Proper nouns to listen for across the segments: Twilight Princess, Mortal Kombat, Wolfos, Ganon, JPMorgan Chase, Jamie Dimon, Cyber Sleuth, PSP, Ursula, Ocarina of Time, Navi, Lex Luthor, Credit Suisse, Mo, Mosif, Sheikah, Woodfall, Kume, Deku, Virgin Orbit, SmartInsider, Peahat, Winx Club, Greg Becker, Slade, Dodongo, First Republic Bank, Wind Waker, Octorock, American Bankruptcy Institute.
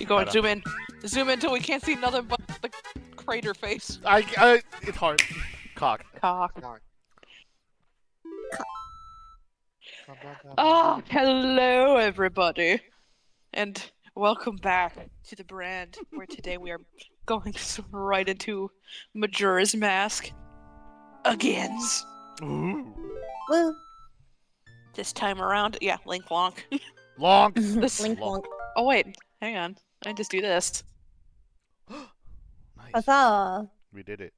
Keep going, zoom in. Zoom in till we can't see nothing but the crater face. It's hard. Cock. Cock. Cock. Oh, hello everybody. And welcome back to the brand, where today we are going right into Majora's Mask. Again. Ooh. Woo. This time around, yeah, Link Lonk. Lonk. Link Lonk. Oh wait, hang on. I just do this. Nice. Huzzah. We did it.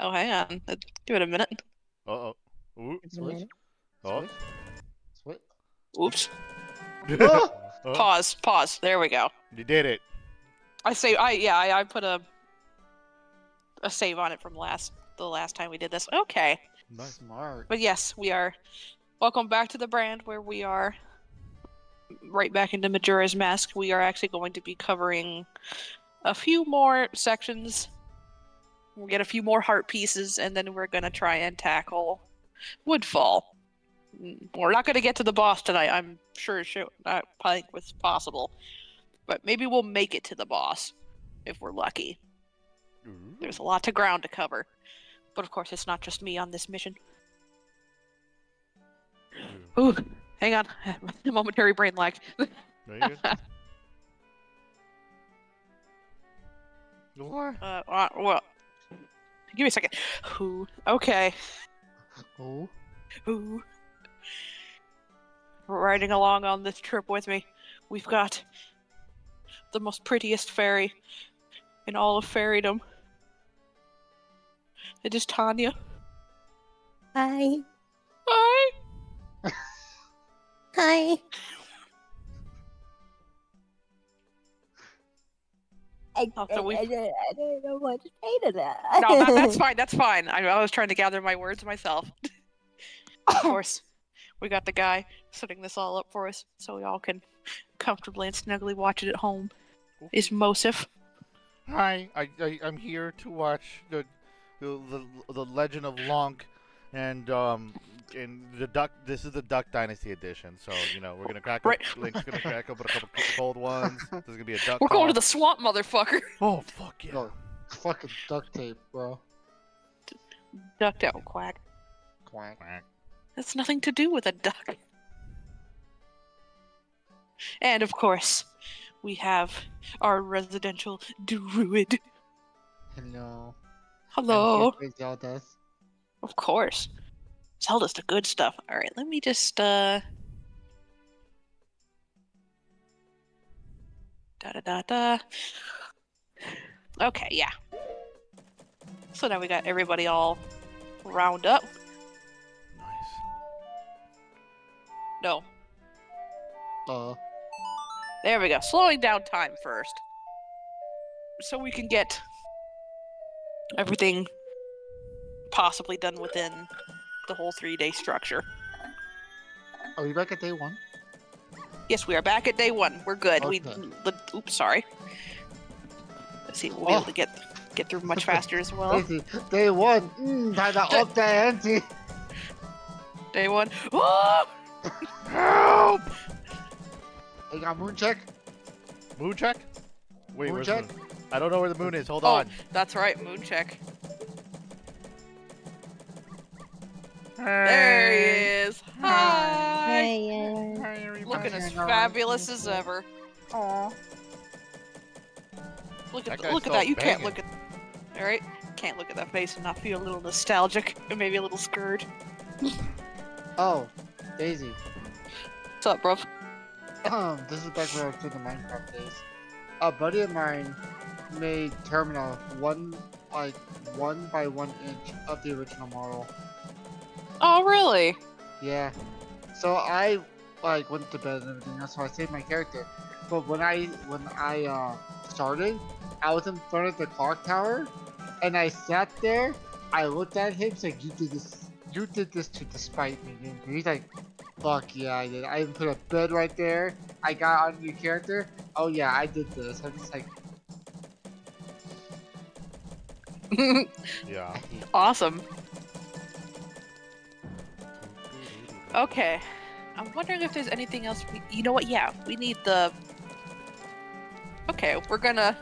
Oh, hang on. Let's give it a minute. Uh-oh. Oops. Pause. Pause. There we go. You did it. I put a save on it from the last time we did this. Okay. Nice. Smart. But yes, we are. Welcome back to the brand, where we are right back into Majora's Mask. We are actually going to be covering a few more sections. We'll get a few more heart pieces, and then we're going to try and tackle Woodfall. We're not going to get to the boss tonight. I'm sure I think it's possible. But maybe we'll make it to the boss, if we're lucky. Mm-hmm. There's a lot of ground to cover. But of course, it's not just me on this mission. Mm. Ooh, hang on. The momentary brain lag. Well... Give me a second. Ooh. Okay. Ooh. Ooh. Riding along on this trip with me, we've got the most prettiest fairy in all of fairydom. It is Tanya. Hi. Hi. Hi. I don't know what to say to that. No, that's fine. That's fine. I was trying to gather my words myself. Of course, we got the guy setting this all up for us, so we all can comfortably and snugly watch it at home. Cool. Is Mosif? Hi, I'm here to watch the Legend of Lonk, and the Duck. This is the Duck Dynasty edition, so you know we're gonna crack. Right. Link's gonna crack open a couple cold ones. There's gonna be a duck. We're going to the swamp, motherfucker. Oh fuck yeah! No, fucking duct tape, bro. Duck tape, quack. Quack. Quack. That's nothing to do with a duck. And of course, we have our residential druid. Hello. Hello. Zelda. Of course. Zelda's the good stuff. Alright, let me just, Okay, yeah. So now we got everybody all round up. Nice. No. There we go. Slowing down time first. So we can get everything possibly done within the whole 3-day structure. Are we back at day one? Yes, we are back at day one. We're good. Okay. Oops, sorry. Let's see, we'll be able to get through much faster as well. Day one. Time to up the ante. Day one. Oh! Help! I got moon check. Moon check? Wait, moon check? I don't know where the moon is. Hold on. That's right, moon check. There he is! Hi! Hi. Looking as fabulous as ever. Aww. Look at that! You can't look at. All right, can't look at that face and not feel a little nostalgic and maybe a little scared. Oh, Daisy. What's up, bruv? This is back where I did the Minecraft days. A buddy of mine made Terminal 1 by 1 inch of the original model. Oh, really? Yeah. So I, like, went to bed and everything, that's why I saved my character. But when I started, I was in front of the clock tower, and I sat there, I looked at him, said, you did this to despite me, and he's like, fuck yeah, I did. I even put a bed right there, I got on your character, oh yeah, I did this. I'm just like... Yeah. Awesome. Okay, I'm wondering if there's anything else. You know what? Yeah, we need the Okay, we're gonna...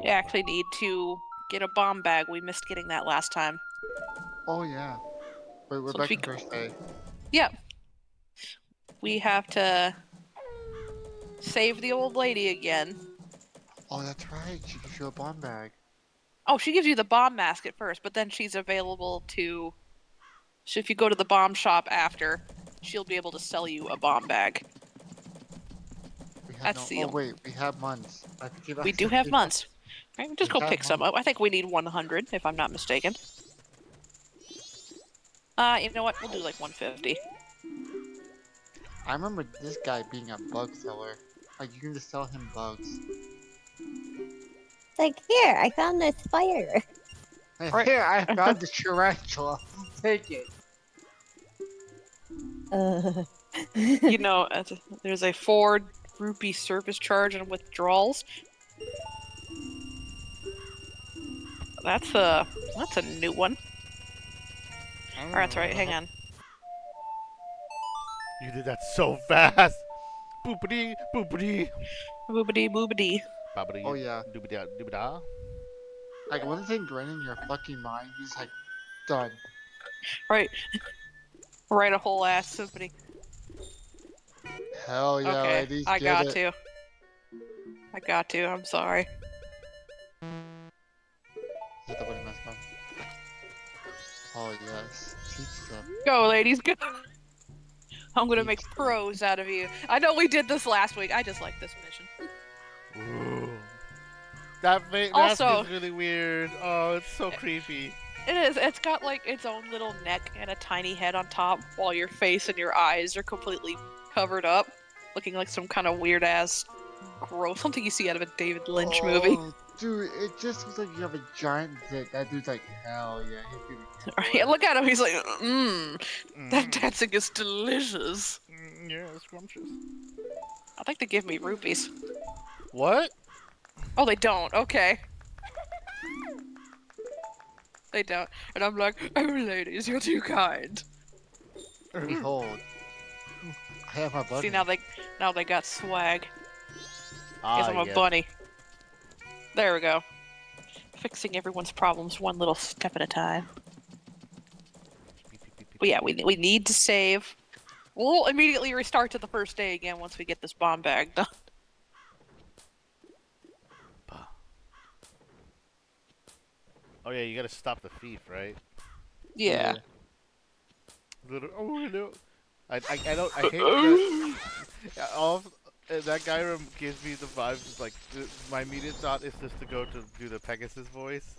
We actually need to get a bomb bag. We missed getting that last time. Oh, yeah. Wait, we're back in first day. Yep. We have to save the old lady again. Oh, that's right. She gives you a bomb bag. Oh, she gives you the bomb mask at first, but then she's available to... So if you go to the bomb shop after, she'll be able to sell you a bomb bag. That's no... Oh, wait. We have Muns. We do have Muns. Right, we'll just go pick some up. I think we need 100, if I'm not mistaken. You know what? We'll do like 150. I remember this guy being a bug seller. Like, you can just sell him bugs. Like, here, I found this spider. Here, I found the tarantula. Take it. You know, there's a 4 rupee service charge and withdrawals. That's a new one. Oh, that's right. Hang on. You did that so fast. Boopity boopity. Boopity boopity. Oh yeah. Doobada doobada. Like one thing right in your fucking mind, he's like, done. Right. Write a whole ass symphony. Hell yeah, okay. Ladies, I got to. I got to. I'm sorry. Oh yes, teach them. Go, ladies, go. I'm gonna make pros out of you. I know we did this last week. I just like this mission. Ooh. That mask is really weird. Oh, it's so creepy. It is. It's got like its own little neck and a tiny head on top, while your face and your eyes are completely covered up, looking like some kind of weird ass gross something you see out of a David Lynch movie. Dude, it just looks like you have a giant dick. That dude's like, hell yeah. Right, look at him. He's like, that dancing is delicious. Yeah, it's scrumptious. I think they give me rupees. What? Oh, they don't. Okay. They don't. And I'm like, oh, ladies, you're too kind. Behold. I have my bunny. See, now they got swag. Guess I'm a bunny. There we go. Fixing everyone's problems one little step at a time. But yeah, we need to save. We'll immediately restart to the first day again once we get this bomb bag done. Oh yeah, you gotta stop the thief, right? Yeah. Oh no! I don't. I hate that. That guy gives me the vibes, like, my immediate thought is just to go to do the Pegasus voice.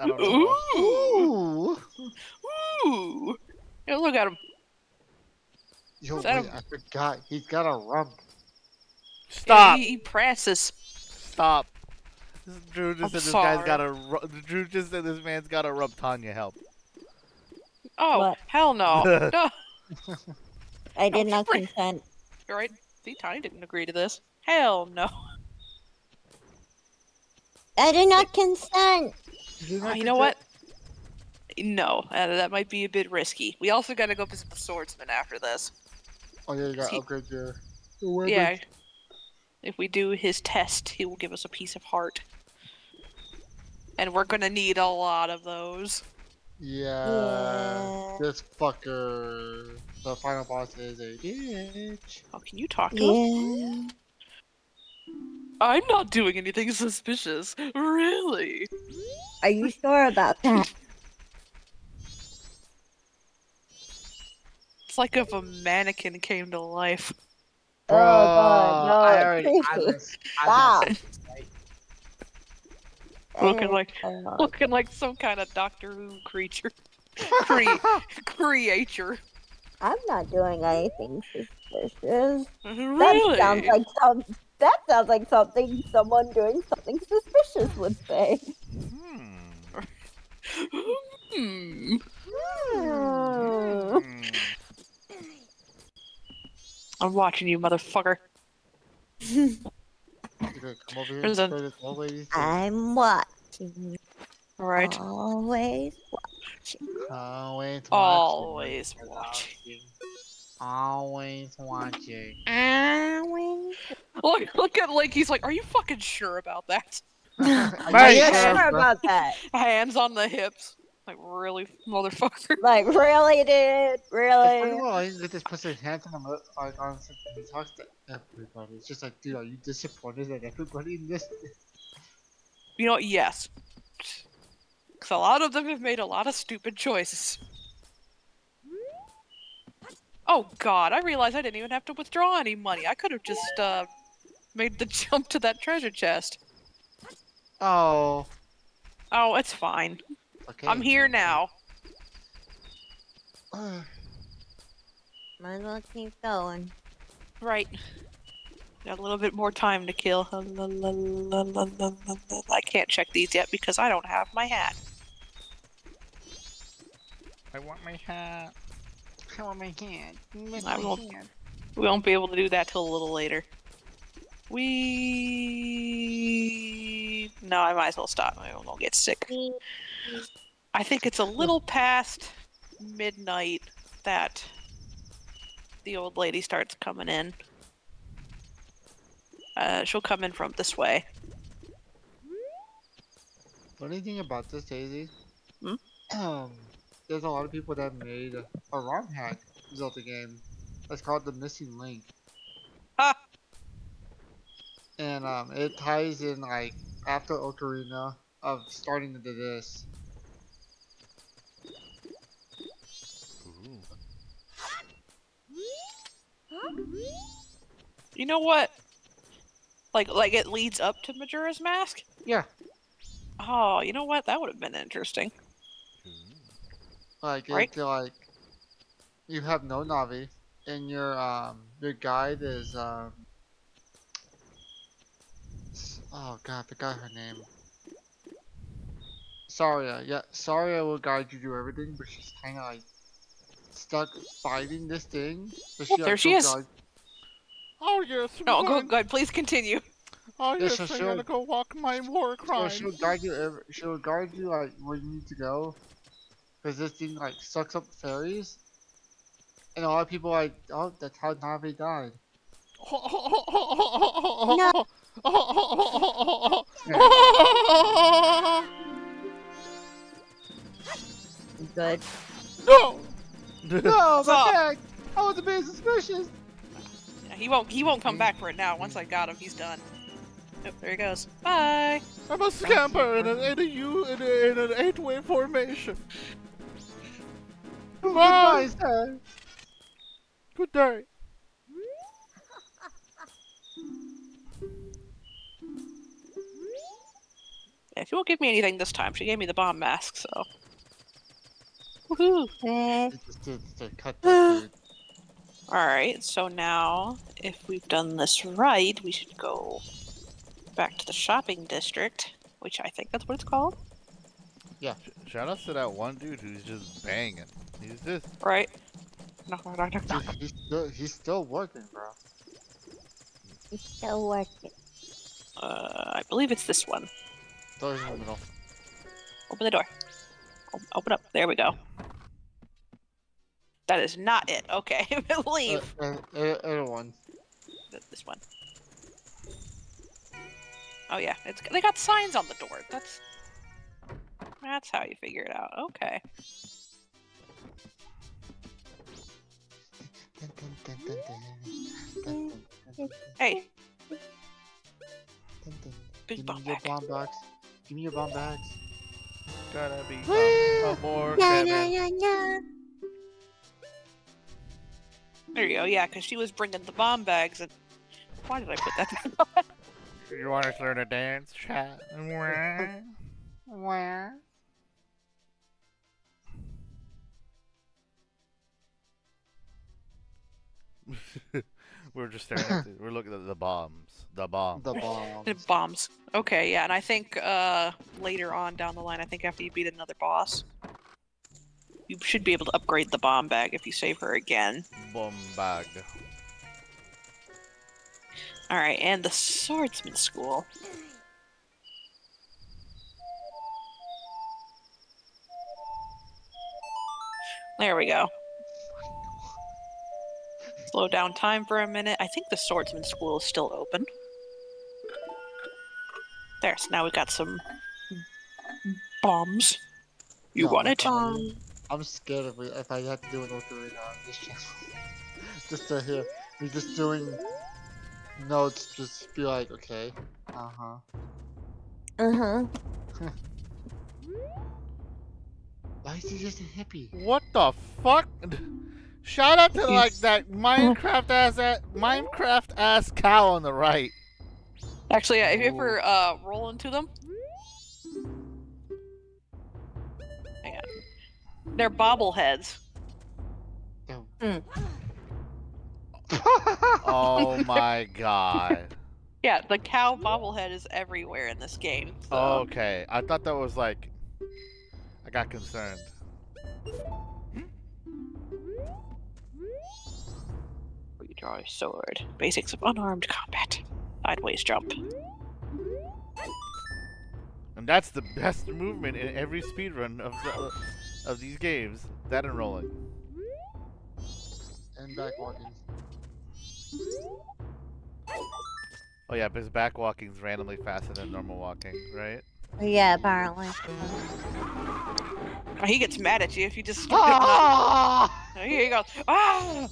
I don't know. Ooh! Ooh! Yo, look at him. Yo, wait, I forgot. He's got a rump. Stop! He presses. Stop. Drew just said this guy's got a rump. Drew just said this man's got a rump. Tanya, help. Oh, what? Hell no. No. I did not consent. You're right. See, Tanya didn't agree to this. Hell no. I did not consent. You know what? No, that might be a bit risky. We also gotta go visit the swordsman after this. Oh yeah, you gotta upgrade your weapon. Yeah. If we do his test, he will give us a piece of heart. And we're gonna need a lot of those. Yeah. This fucker. The final boss is a bitch. Oh, can you talk to him? I'm not doing anything suspicious. Really? Are you sure about that? It's like if a mannequin came to life. Oh, God, no. I already had this. Looking like some kind of Doctor Who creature. Creature. I'm not doing anything suspicious. Really? That sounds like something someone doing something suspicious would say. I'm watching you, motherfucker. Come over here. I'm watching. Always watching. watching. Always watching. Always watching. Always watching. Always. Look at Link. He's like, "Are you fucking sure about that?" Are you sure about that? Hands on the hips. Like, really, motherfucker? Like, really, dude? Really? It's funny, well, he just puts his hands on the motherfucker and talks to everybody. It's just like, dude, are you disappointed that everybody missed this? You know what? Yes. Because a lot of them have made a lot of stupid choices. Oh, God, I realized I didn't even have to withdraw any money. I could have just, made the jump to that treasure chest. Oh. Oh, it's fine. Okay, I'm here now. Might as well keep going. Right. Got a little bit more time to kill. I can't check these yet because I don't have my hat. I want my hat. I want my hat. We won't be able to do that till a little later. No, I might as well stop. I won't get sick. I think it's a little past midnight that the old lady starts coming in. She'll come in from this way. Funny thing about this, Daisy, there's a lot of people that made a ROM hack Zelda game that's called The Missing Link. Ah! And it ties in, like, after Ocarina of starting into this. You know what? Like it leads up to Majora's Mask? Yeah. Oh, you know what? That would have been interesting. Like, right? It's like, you have no Navi, and your guide is, oh god, I forgot her name. Saria, yeah. Saria will guide you through everything, but she's kinda like stuck fighting this thing. So she, there she is! Oh yes, no, go ahead, please continue. Oh yes, I'm gonna go walk my war crime. So she'll guide you, she'll guide you like where you need to go. Cause this thing like sucks up fairies. And a lot of people are like, oh, that's how Navi died. No. Good. No! No, my back! I was being suspicious! He won't come back for it now. Once I got him, he's done. Oh, there he goes. Bye! I'm a scamper in an eight-way formation. Goodbye, sir! Good day. She won't give me anything this time. She gave me the bomb mask, so. Woohoo! Alright, so now, if we've done this right, we should go back to the shopping district, which I think that's what it's called. Yeah. Shout out to that one dude who's just banging. He's just. Right. No. He's still working, bro. He's still working. I believe it's this one. Door's in the middle. Open the door. Open up. There we go. That is not it. Okay, leave. One. This one. Oh yeah, they got signs on the door. That's how you figure it out. Okay. Hey. Big bomb box. Give me your bomb bags. Gotta be a more There you go, yeah, because she was bringing the bomb bags and... Why did I put that in? You want to learn a dance, chat? Where? We're just staring at we're looking at the bombs. The bombs. Okay, yeah, and I think later on down the line, I think after you beat another boss, you should be able to upgrade the bomb bag if you save her again. Bomb bag. Alright, and the swordsman school. There we go. Slow down time for a minute. I think the swordsman school is still open. There, so now we got some bombs. You want it? I'm scared if I have to do an Ocarina on this channel. Just to hear me just doing notes, just be like, okay, Why is he just a hippie? What the fuck? Shout out to like that Minecraft ass cow on the right. Actually, if you ever roll into them, hang on. They're bobbleheads. Oh. Mm. Oh my god. Yeah, the cow bobblehead is everywhere in this game. So. Oh, okay, I thought that was like. I got concerned. Redraw your sword. Basics of unarmed combat. Sideways jump. And that's the best movement in every speedrun of these games. That and rolling. And backwalking. Oh yeah, because backwalking's randomly faster than normal walking, right? Yeah, apparently. Oh, he gets mad at you if you just. Ah! Oh, here he goes. Ah!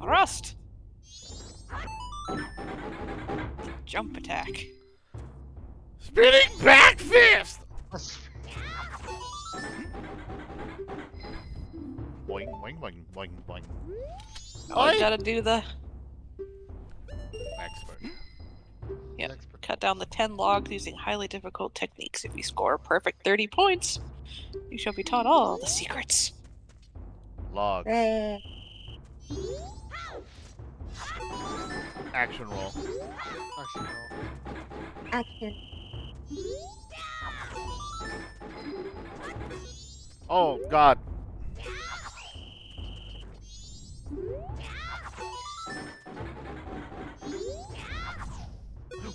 Thrust. Jump attack. Spinning back fist. Boing, boing, boing, boing, boing. Oh, I gotta do the expert. Yep. Expert. Cut down the 10 logs using highly difficult techniques. If you score a perfect 30 points, you shall be taught all the secrets. Logs. Action roll. Action roll. Action. Oh god.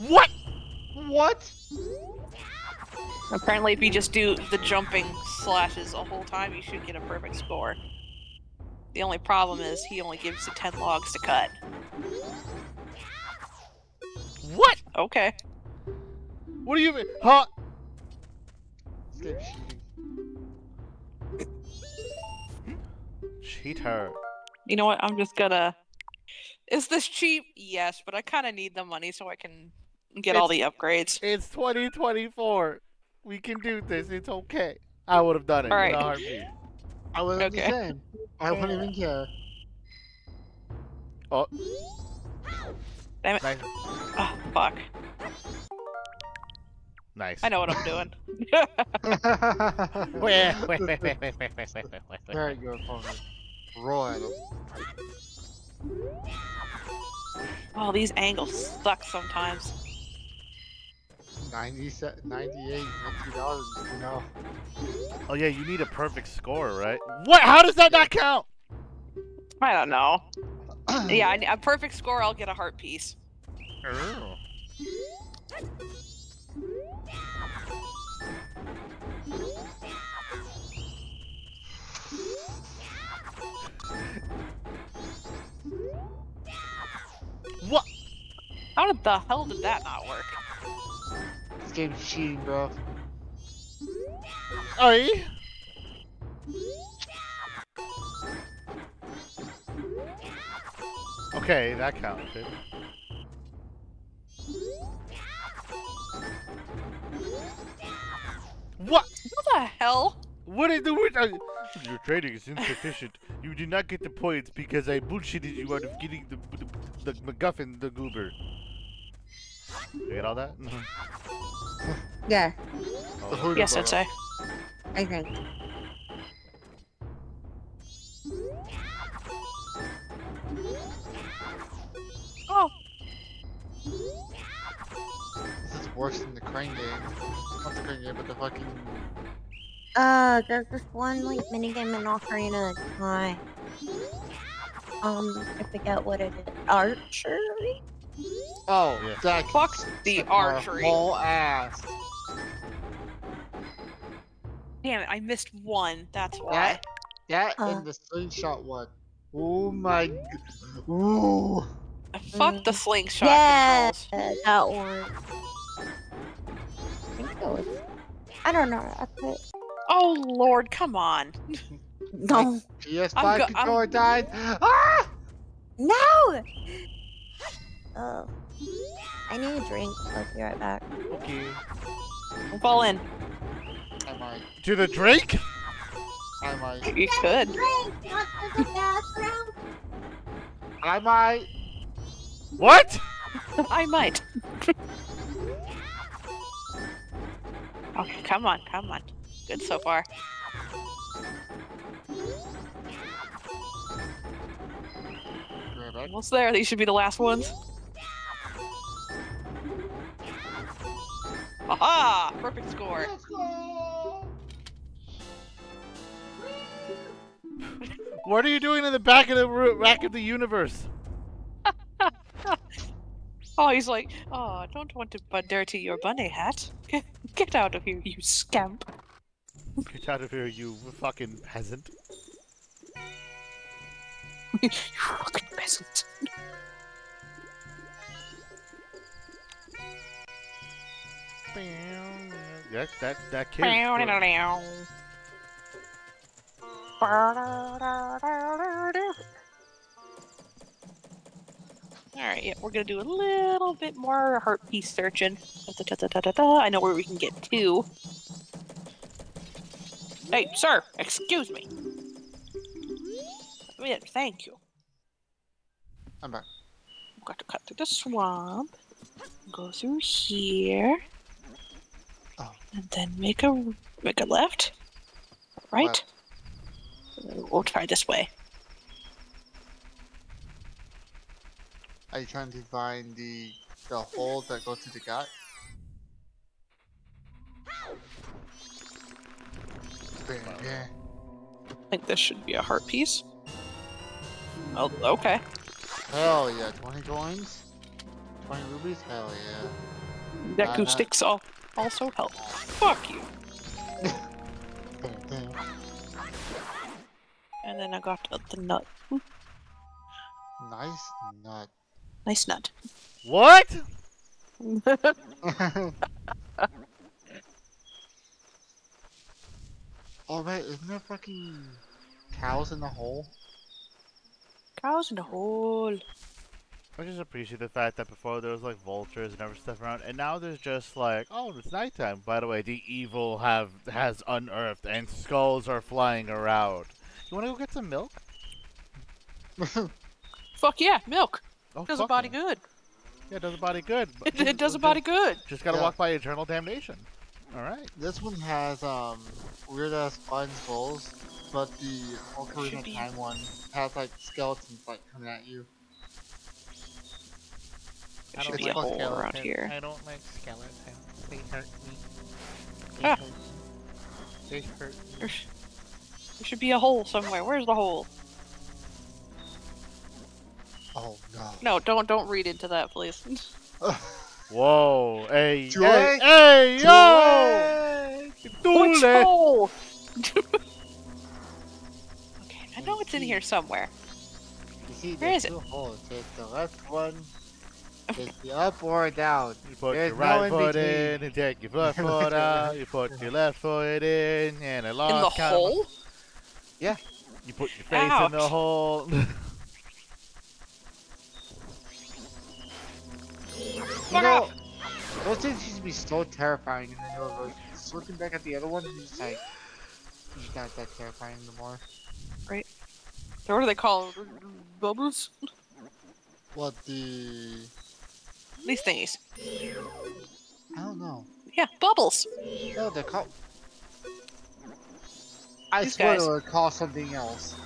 What? What? Apparently if you just do the jumping slashes the whole time, you should get a perfect score. The only problem is he only gives the 10 logs to cut. What? Okay. What do you mean? Huh? Cheater. You know what? I'm just gonna... Is this cheap? Yes, but I kind of need the money so I can get all the upgrades. It's 2024. We can do this. It's okay. I would have done it. All right. In a heartbeat. I would have the same. I wouldn't even care. Oh. Damn it. Nice. Oh, fuck. Nice. I know what I'm doing. wait. There you go, roll at him. Oh, these angles suck sometimes. 97, 98, 2000, you know. Oh yeah, you need a perfect score, right? What? How does that not count? I don't know. Yeah, a perfect score, I'll get a heart piece. Oh. What? How the hell did that not work? This game's cheating, bro. Oi! Okay, that counted. What? What the hell? What is the word? Your training is insufficient. You did not get the points because I bullshitted you out of getting the MacGuffin, the goober. You get all that? Yeah. Oh, yes, I'd say. I think. Oh. This is worse than the crane game. Not the crane game, but the fucking. There's this one, like, minigame in Ocarina of Time. I forget what it is. Archery? Oh, yeah. Zach. Fuck the archery. Whole ass. Damn it, I missed one. That's why. That and the slingshot one. Oh my. Ooh. Fuck the slingshot. Yeah, controls. That one. I think that was. I don't know. I think... Oh lord, come on. No. PS5 controller died. Ah! No! Oh. I need a drink. I'll be right back. Okay. I'll fall in. I might. To the drink? I might. You could. I might. What? I might. Oh, come on, come on. Good so far. Almost there. These should be the last ones. Aha! Perfect score. What are you doing in the back of the rack of the universe? Oh, he's like, oh, I don't want to dirty your bunny hat. Get out of here, you scamp. Get out of here, you fucking peasant. You fucking peasant. That kid. Alright, yeah, we're gonna do a little bit more heart piece searching. I know where we can get to. Hey, sir, excuse me. Thank you. I'm back. We've got to cut through the swamp, go through here, and then make a left, right. We'll try this way. Are you trying to find the hole that goes to the gut? Yeah. I think this should be a heart piece. Oh, okay. Hell yeah, 20 coins? 20 rubies? Hell yeah. Deku sticks also help. Fuck you! And then I got the nut. Nice nut. Nice nut. What?! Oh man, isn't there fucking cows in the hole? Cows in the hole. I just appreciate the fact that before there was like vultures and other stuff around, and now there's just like, oh, it's nighttime. By the way, the evil has unearthed, and skulls are flying around. You want to go get some milk? Fuck yeah, milk. Oh, does a body good. Yeah, it does a body good. It does a body good. Just gotta walk by eternal damnation. All right. This one has weird ass fun bowls. But the Ocarina of Time one has like skeletons like coming at you. There should be a hole around here. I don't like skeletons. They hurt me. They hurt me. There should be a hole somewhere. Where's the hole? Oh no. No, don't read into that, please. Whoa. Hey, hey, hey, yo! Which hole? I know it's in here somewhere. You see, where is it? There's two holes. There's the left one. There's the up or down. You put your right foot in and take your left foot out. You put your left foot in and a lost. In the hole? Yeah. You put your face in the hole. Fuck off! Those things used to be so terrifying in the middle of those. Just looking back at the other one, it's like, it's not that terrifying anymore. Right. So what do they call them? Bubbles? What the... These things. I don't know. Yeah, bubbles! No, they're called... I swear they were called something else.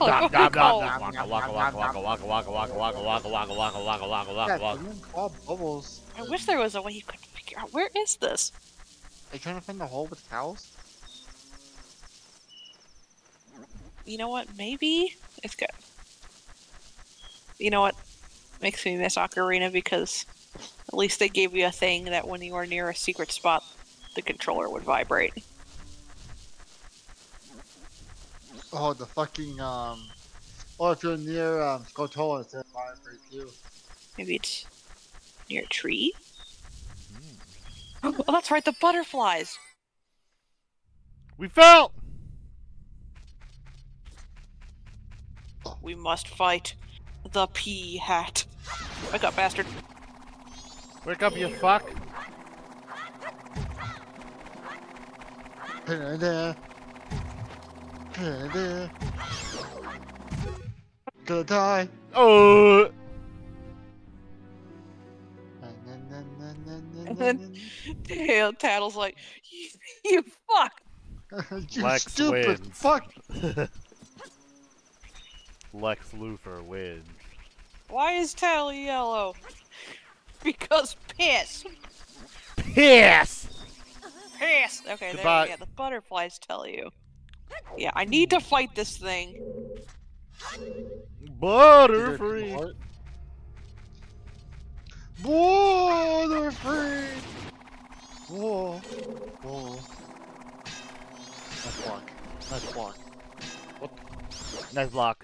Waka waka waka waka waka waka waka waka waka waka waka waka waka waka waka waka bubbles. I wish there was a way you could figure out. Where is this? Are you trying to find the hole with cows? You know what? Maybe it's good. You know what? makes me miss Ocarina because at least they gave you a thing that when you were near a secret spot, the controller would vibrate. Oh, the fucking, or if you're near Kotola, it's a fire for you. Maybe it's near a tree? Mm. Oh, that's right, the butterflies! We fell! We must fight the Peahat. Wake up, bastard. Wake up, you fuck. Gonna die. Oh. And then Tattle's like, you fuck. You Lex stupid wins. Fuck. Lex Luthor wins. Why is Tattle yellow? Because piss. Piss. Piss. Okay, there you go. The butterflies tell you. Yeah, I need to fight this thing. Butterfree! Butterfree! Whoa. Whoa. Nice block. Nice block. What? Nice block.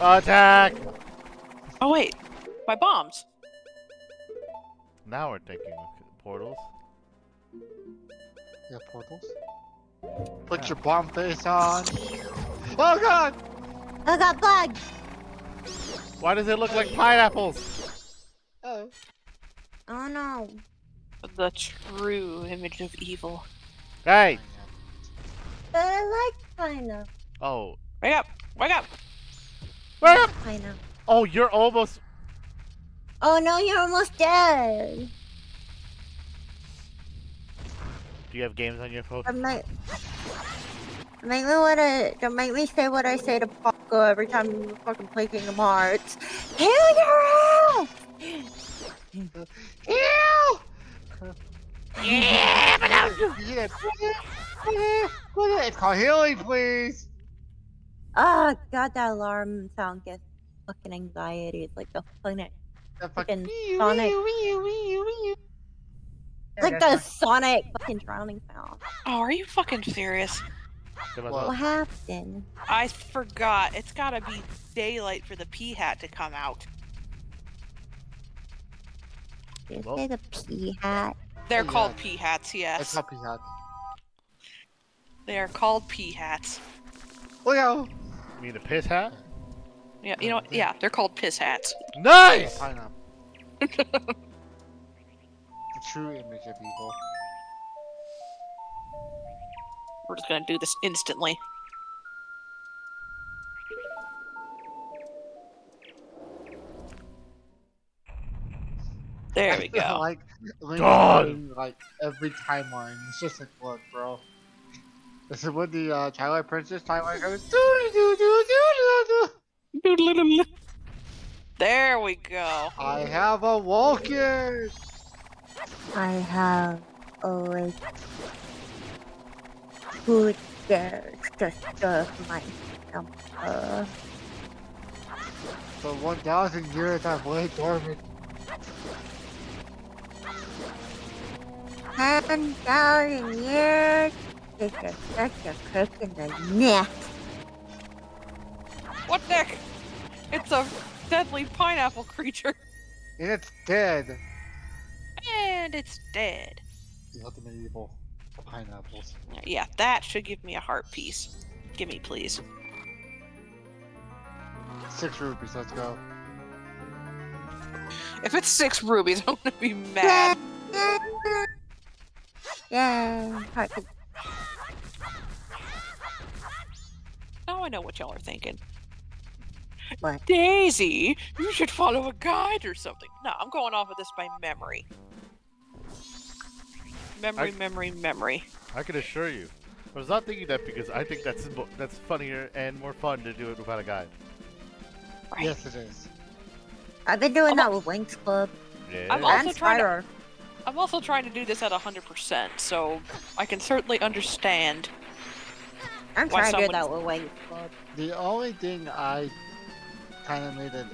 Attack! Oh wait, my bombs! Now we're thinking of portals. Yeah, portals. Put your bomb face on. Oh god! I got bugged! Why does it look like pineapples? Oh. Oh no. The true image of evil. Hey! But I like pineapple. Oh. Wake up! Wake up! Wake up! Pineapple. Oh, you're almost... Oh no, you're almost dead! Do you have games on your phone? Don't make me say what I say to Paco every time you fucking play Kingdom Hearts. Heal your ass! Heal! Yeah, but no! It's called healing, please! Oh, god, that alarm sound gets fucking anxiety. It's like the fucking Sonic. It's like the Sonic fucking drowning sound. Oh, are you fucking serious? What happened? I forgot. It's gotta be daylight for the Peahat to come out. Did you say the Peahat? They're called Peahats, yes. They're called Peahats. They are called Peahats. Look out! You mean a piss hat? Yeah, you know what? Yeah, they're called piss hats. Nice! Pineapple. The true image of evil. We're just gonna do this instantly. There we go. like every timeline, it's just like blood, bro. This is when the Twilight Princess timeline goes. There we go. I have awoken. I have awakened. Who dares to serve my temper? For 1,000 years I've laid dormant. And 1,000 years is such a crook in the neck. What neck? It's a deadly pineapple creature. And it's dead. And it's dead. The ultimate evil. Pineapples. Yeah, that should give me a heart piece. Give me, please. 6 rupees, let's go. If it's 6 rupees, I'm gonna be mad. Yeah. Now I know what y'all are thinking. What? Daisy, you should follow a guide or something. No, I'm going off of this by memory. Memory. I can assure you, I was not thinking that because I think that's funnier and more fun to do it without a guide. Right. Yes, it is. I've been doing that with Winx Club. Yeah. I'm also trying to do this at 100%, so I can certainly understand I'm trying to get that one way. The only thing I kind of made an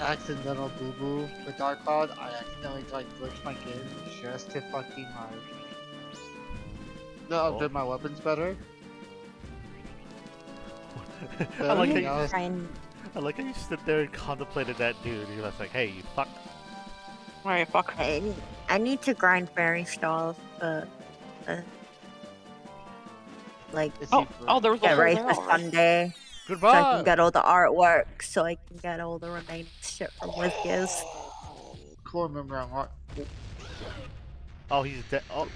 accidental boo-boo with Dark Cloud, I accidentally like glitched my game just to fucking hard. No, cool. Upgrade my weapons better. I like how you stood there and contemplated that dude. You're like, hey, you fuck. Alright, fuck. I need to grind fairy stalls, like, there was a race for Sunday. Goodbye. So I can get all the artwork, so I can get all the remaining shit from Wizkids. Cool, remember I'm not. Oh, he's dead. Oh.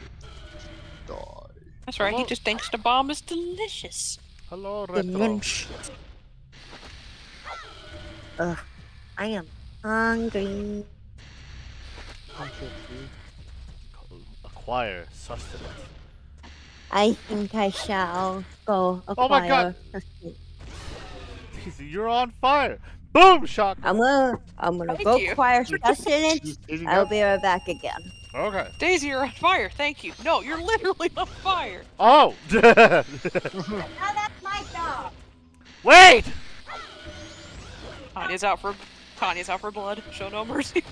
Die. That's right, hello? He just thinks the bomb is delicious. Hello, Retro. Ugh, I am hungry. Acquire sustenance. I think I shall go acquire. Oh my god! Daisy, you're on fire! Boom! Shock! I'm gonna thank go you. Acquire sustenance. I'll be right back again. Okay. Daisy, you're on fire. Thank you. No, you're literally on fire. Oh! Now that's my dog. Wait! Tanya's out for blood. Show no mercy.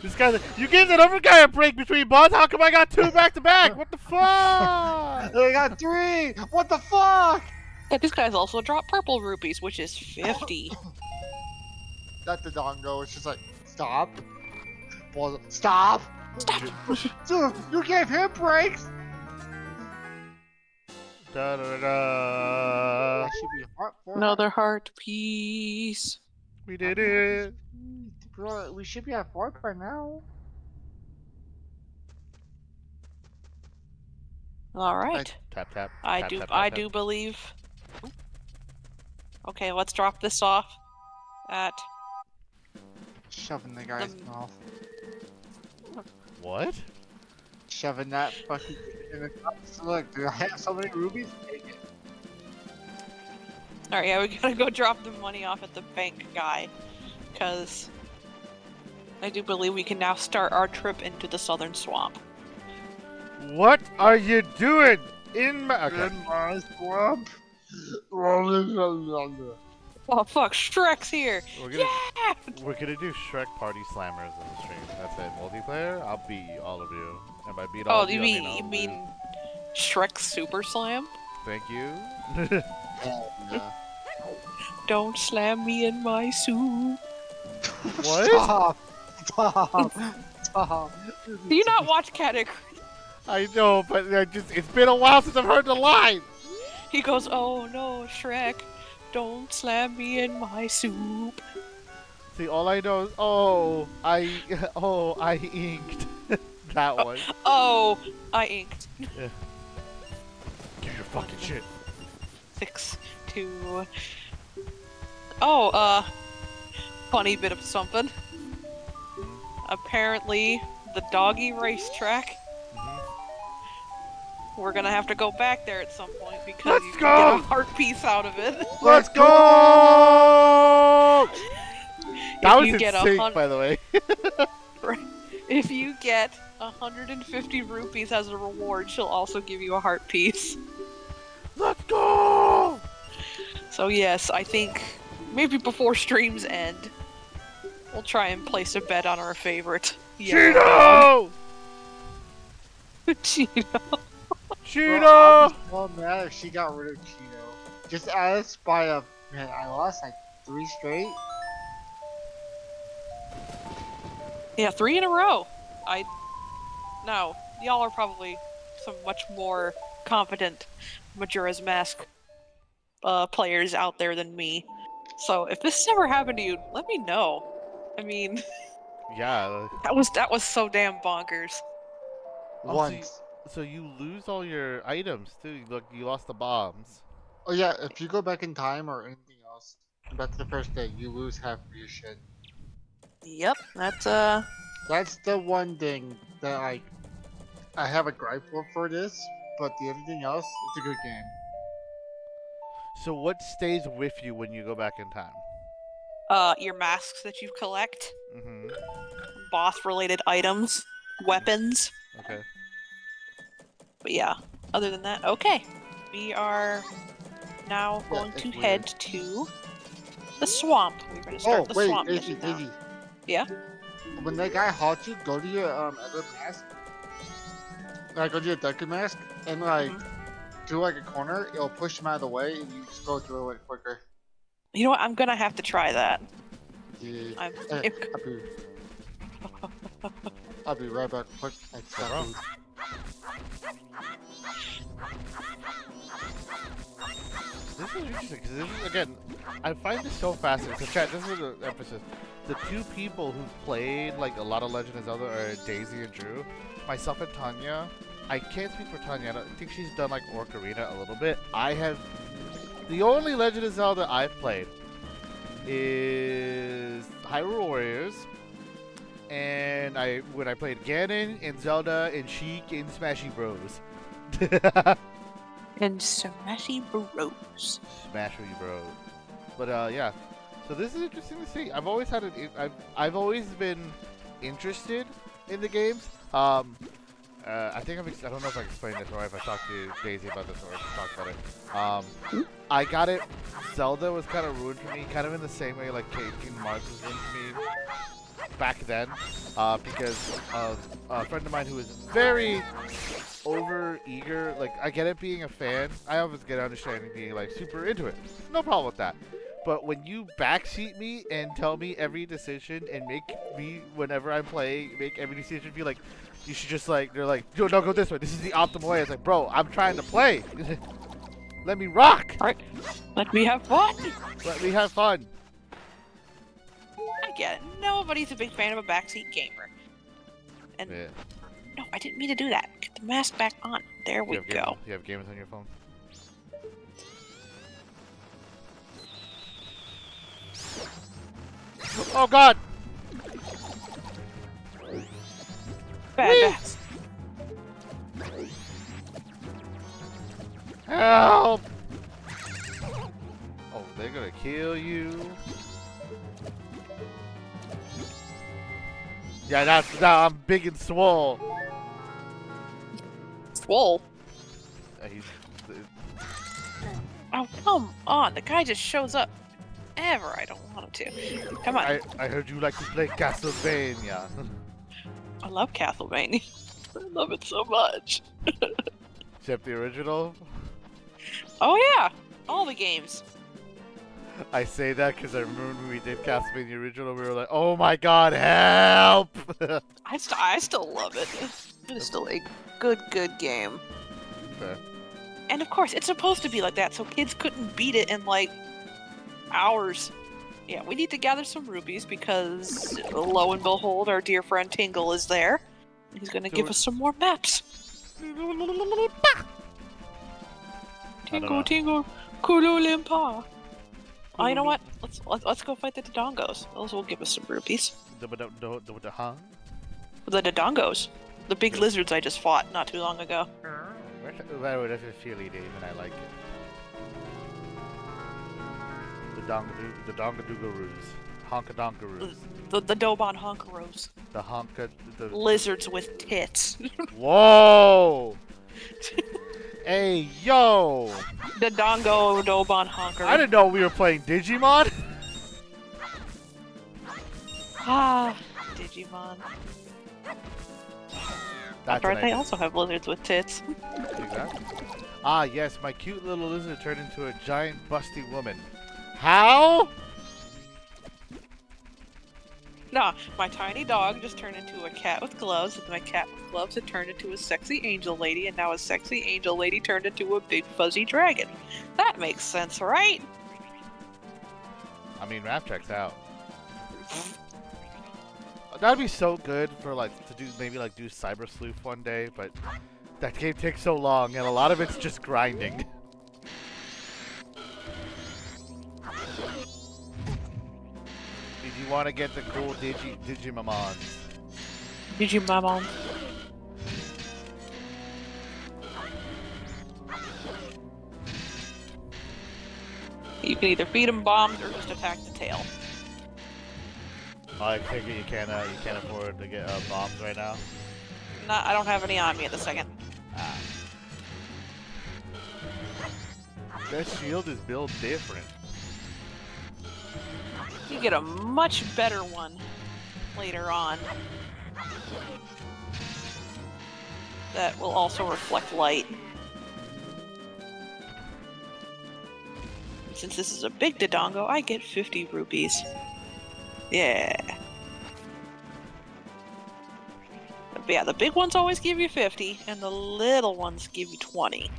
This guy's like, you gave that other guy a break between bonds? How come I got two back to back? What the fuck? I got three! What the fuck? Yeah, this guy's also dropped purple rupees, which is 50. That Dodongo is just like, stop. Stop! Stop! You gave him breaks! Da da da. That should be heart for another heart piece. We did it. Bro, we should be at 4 by now. All right. Tap tap. I do believe. Okay, let's drop this off at. Shoving the guy's mouth. What? Shoving that fucking in the cup. So look, dude, I have so many rubies. Take it. All right, yeah, we gotta go drop the money off at the bank guy, because. I do believe we can now start our trip into the southern swamp. What are you doing in my swamp? Oh fuck, Shrek's here! We're gonna do Shrek party slammers on the stream. That's it. Multiplayer, I'll beat all of you. And by beat all of you, you mean Shrek Super Slam? Thank you. Don't slam me in my soup. What? Stop. Stop. Stop. Do you not watch Category? I know, but I just, it's been a while since I've heard the line! He goes, oh no, Shrek, don't slam me in my soup. See, all I know is, oh, I inked. That one. Oh, I inked. Yeah. Give your fucking shit. 6, 2... Funny bit of something. Apparently, the doggy racetrack. We're gonna have to go back there at some point because you can get a heart piece out of it. Let's go! That was insane, by the way. If you get 150 rupees as a reward, she'll also give you a heart piece. Let's go! So yes, I think maybe before streams end, we'll try and place a bet on our favorite. Cheeto! Cheeto. Cheeto! Well, man, if she got rid of Cheeto. Just as by a man, I lost like 3 straight. Yeah, 3 in a row. No, y'all are probably some much more competent Majora's Mask players out there than me. So if this ever happened to you, let me know. I mean, yeah, that was so damn bonkers. Once. So you lose all your items too. Look, you lost the bombs. Oh yeah, if you go back in time or anything else, back to the first day, you lose half of your shit. Yep, that's the one thing that I have a gripe for this, but the everything else, it's a good game. So what stays with you when you go back in time? Your masks that you collect. Mm-hmm. Boss-related items. Weapons. Okay. But yeah, other than that, okay. We are now going to head to the swamp. We're going to start the swamp mission now. Daisy. Yeah? When that guy hauled you, go to your other mask. Like, go to your Deku mask, and like, do like a corner, it'll push him out of the way, and you just go through it quicker. You know what? I'm gonna have to try that. Yeah. I'll be right back. Quick. This is interesting because this is, again, I find this so fascinating. So, chat, this is an emphasis. The two people who've played like a lot of Legend of Zelda are Daisy and Drew. Myself and Tanya. I can't speak for Tanya. I think she's done like Ocarina a little bit. I have. The only Legend of Zelda I've played is Hyrule Warriors. And when I played Ganon and Zelda and Sheik and Smashy Bros. And Smashy Bros. Smashy Bros. But yeah, so this is interesting to see. I've always had I've always been interested in the games. I don't know if I explained this or if I talked to Daisy about this or talked about it. I got it. Zelda was kind of ruined for me, kind of in the same way like King Mars was ruined for me. Back then, because of a friend of mine who was very over eager. Like, I get it being a fan. I always get understanding being like super into it. No problem with that. But when you backseat me and tell me every decision and make me, whenever I'm playing, make every decision be like, you should just like, they're like, no, go this way. This is the optimal way. It's like, bro, I'm trying to play. Let me rock. All right. Let me have fun. Let me have fun. I get it. Nobody's a big fan of a backseat gamer. And yeah. No, I didn't mean to do that. Get the mask back on. There we go. You have gamers on your phone? Oh god! Badass. Help! Oh, they're gonna kill you. Yeah, that's now I'm big and swole. Swole? Oh, come on. The guy just shows up ever. I don't want him to. Come on. I heard you like to play Castlevania. I love Castlevania. I love it so much. Except the original? Oh, yeah. All the games. I say that because I remember when we did Castlevania Original, we were like, oh my god, help! I still love it. It's still a good game. Okay. And of course, it's supposed to be like that, so kids couldn't beat it in, like, hours. Yeah, we need to gather some rubies because, lo and behold, our dear friend Tingle is there. He's gonna give us some more maps. Tingle, Tingle, Kululimpa. Oh, you know what? Let's go fight the Dodongos. Those will give us some rupees. The Dodongos, the big lizards I just fought not too long ago. That's a silly name, and I like it. The Dongadoogaloos, Honkadonkaroos. The Dobon Honkaroos. The Honka. The lizards with tits. Whoa! Hey, yo! Dodongo Dobon Honker. I didn't know we were playing Digimon! Ah, Digimon. That's right, they also have lizards with tits. Exactly. Ah, yes, my cute little lizard turned into a giant, busty woman. How? Nah, my tiny dog just turned into a cat with gloves, and my cat with gloves had turned into a sexy angel lady, and now a sexy angel lady turned into a big fuzzy dragon. That makes sense, right? I mean, rap checks out. That'd be so good for, like, to do, maybe, like, do Cyber Sleuth one day, but that game takes so long, and a lot of it's just grinding. You want to get the cool Digimon. Digimon. You can either feed them bombs or just attack the tail. I figure you can't afford to get bombs right now. Nah, I don't have any on me at the second. That shield is built different. You get a much better one later on. That will also reflect light. Since this is a big Dodongo, I get 50 rupees. Yeah. But yeah, the big ones always give you 50, and the little ones give you 20.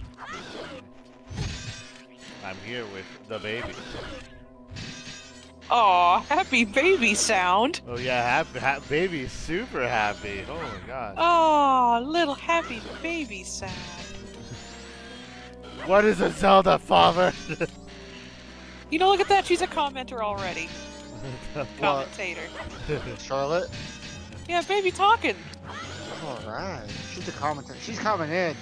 I'm here with the baby. Aw, happy baby sound! Oh yeah, baby's super happy. Oh my god. Oh, little happy baby sound. What is a Zelda, father? You know, look at that, she's a commenter already. Commentator. Charlotte? Yeah, baby talking. Alright, she's a commentator. She's coming in.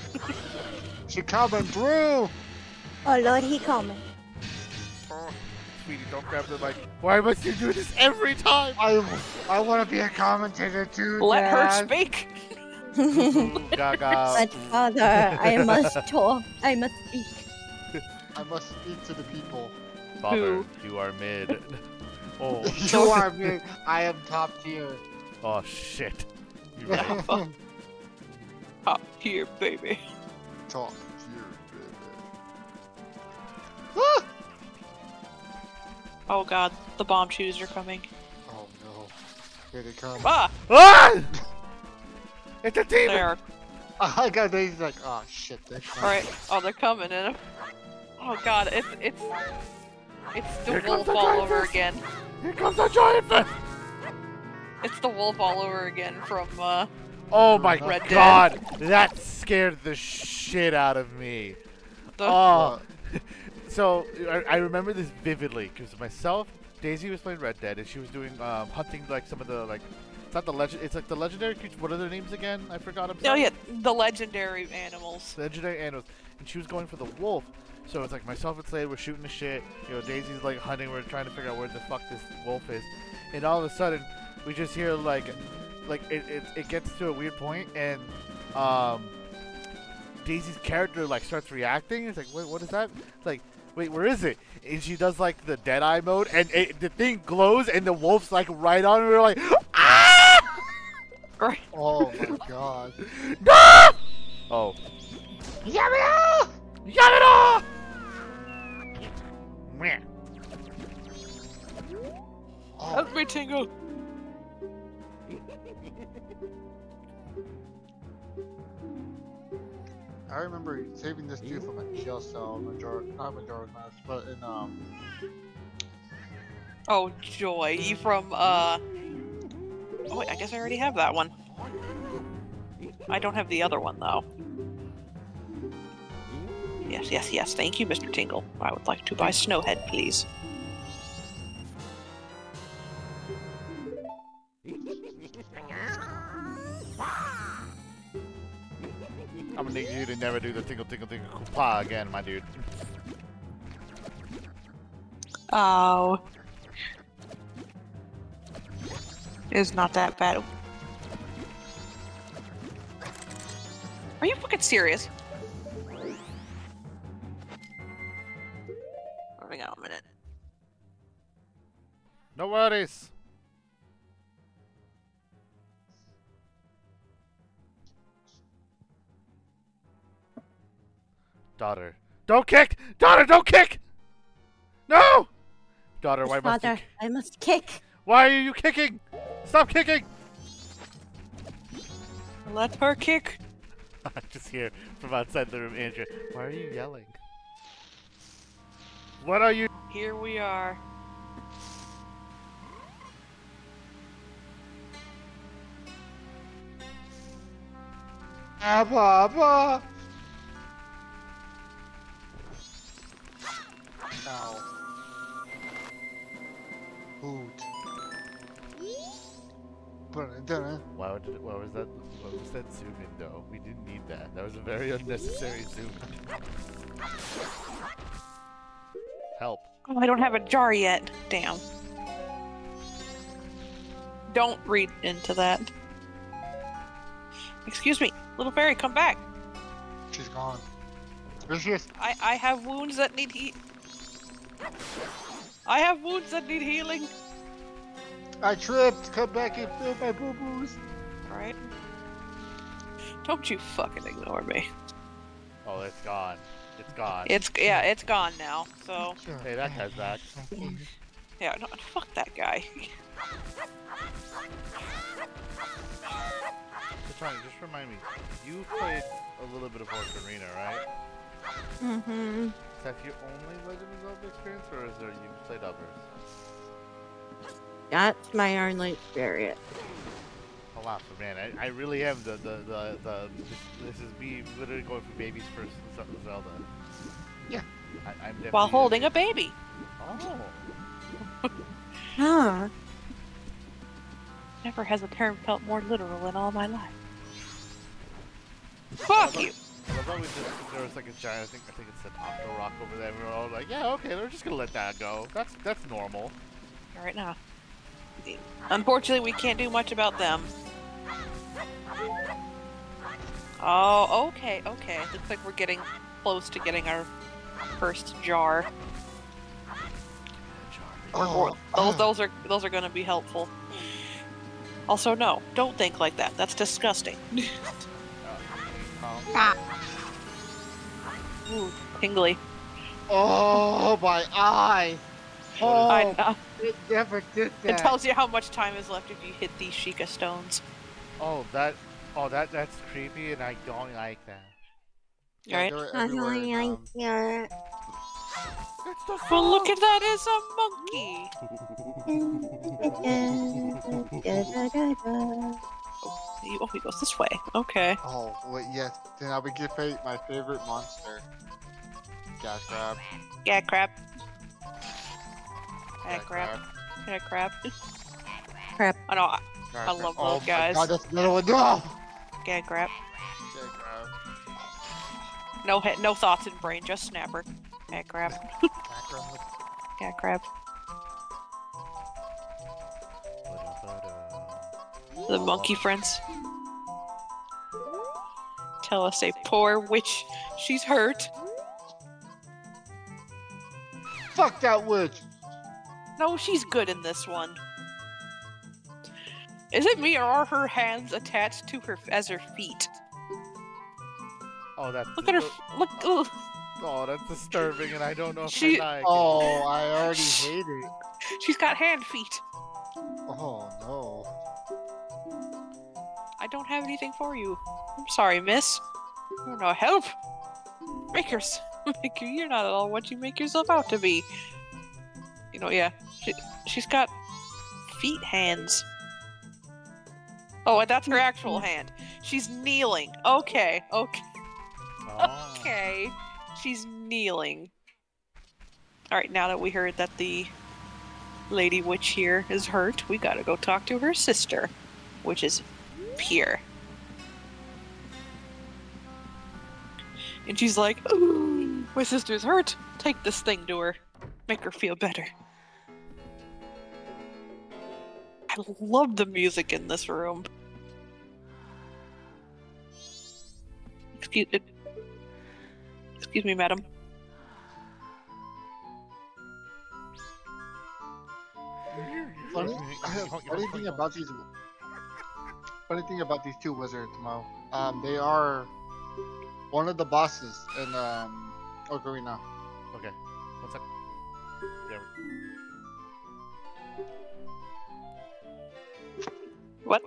She's coming through! Oh lord, he coming. Oh, sweetie, don't grab the mic. Why must you do this every time? I want to be a commentator too. Let her speak. But father, I must talk. I must speak. I must speak to the people. Father, you are mid. Oh, you are mid. I am top tier. Oh shit. You really... Top tier, baby. Top. Ah! Oh god, the bomb shoes are coming. Oh no. Here they come. Ah! Ah! It's a demon! They are. I got Daisy's like, oh shit, they're coming. Alright, oh they're coming in. Oh god, it's the wolf all over again. Here comes the giant fish! It's the wolf all over again from, oh my god! Red Dead. That scared the shit out of me. Oh. So, I remember this vividly, because myself, Daisy was playing Red Dead, and she was doing, hunting, like, some of the, like, it's not the legend, it's like the legendary creatures, what are their names again? I forgot them. Oh yeah, the legendary animals. Legendary animals. And she was going for the wolf, so it's like myself and Slade were shooting the shit, you know, Daisy's, like, hunting, we're trying to figure out where the fuck this wolf is, and all of a sudden, we just hear, like, it gets to a weird point, and, Daisy's character, like, starts reacting, it's like, wait, what is that? It's like, wait, where is it? And she does like the Deadeye mode, and the thing glows, and the wolf's like right on, and we're like, ah! Oh my god! No! Oh. Yamino! Yamino! Oh. Help me, Tingle. I remember saving this dude from a jail cell, not Majora's Mask, but in, Oh, joy. You from, Oh, wait, I guess I already have that one. I don't have the other one, though. Yes, yes, yes. Thank you, Mr. Tingle. I would like to buy Snowhead, please. I'm gonna need you to never do the tingle tingle tingle kupa again, my dude. Oh. It's not that bad. Are you fucking serious? Hang on a minute. No worries. Daughter, don't kick! Daughter, don't kick! No! Daughter, why must you kick? I must kick. Why are you kicking? Stop kicking! Let her kick. I just hear from outside the room, Andrea. Why are you yelling? What are you? Here we are. Abba, abba. Now. Why was that? What was that zoom in though? We didn't need that. That was a very unnecessary zoom in. Help. Oh, I don't have a jar yet. Damn. Don't read into that. Excuse me. Little fairy, come back. She's gone. I have wounds that need healing. I tripped. Come back and fill my boo-boos. All right. Don't you fucking ignore me. Oh, it's gone. It's gone. It's gone now. So. Hey, that guy's back. Yeah, no, fuck that guy. Tanya, just remind me, you played a little bit of Ocarina, right? Mm-hmm. Is that your only Legend of Zelda experience, or is there you've played others? That's my only experience. Oh wow, man, I really am this is me literally going for baby's first Zelda. Yeah. I'm definitely while holding a baby. Oh. Huh. Never has a term felt more literal in all my life. Fuck you! I thought there was like a giant, I think it said Octo Rock over there, and we were all like, yeah, okay, they're just gonna let that go. That's normal. Alright now. Unfortunately, we can't do much about them. Oh, okay, okay. Looks like we're getting close to getting our first jar. Oh, those are gonna be helpful. Also, no, don't think like that. That's disgusting. Ooh, tingly. Oh, my eye! Oh, I know. It never did that. It tells you how much time is left if you hit these Sheikah stones. Oh, that's creepy, and I don't like that. Right? I don't like that. Well, look at that, it's a monkey! Oh, he goes this way. Okay. Oh, wait, yes. Then I'll be getting my favorite monster. Gatcrab. Gatcrab. Gatcrab. Gatcrab. Crap. I know, I love those guys. Oh my god, that's another one. No! Gatcrab. Gatcrab. No thoughts in brain, just snapper. Gatcrab. Gatcrab. The monkey friends tell us a poor witch. She's hurt. Fuck that witch. No, she's good in this one. Is it me or are her hands attached to her as her feet? Oh, that's look at her. Look. Ugh. Oh, that's disturbing, and I don't know if I like it. Oh, I already hate it. She's got hand feet. Oh, no. I don't have anything for you. I'm sorry, miss. I don't know. Help! Makers! You're not at all what you make yourself out to be. You know, yeah. She's got feet hands. Oh, and that's her actual hand. She's kneeling. Okay, okay. Oh. Okay. She's kneeling. Alright, now that we heard that the lady witch here is hurt, we gotta go talk to her sister, which is here. And she's like, ooh, my sister's hurt. Take this thing to her. Make her feel better. I love the music in this room. Excuse me, madam. Funny thing about these two wizards, Mo. They are one of the bosses in Ocarina. Okay. What's up? There we go. What?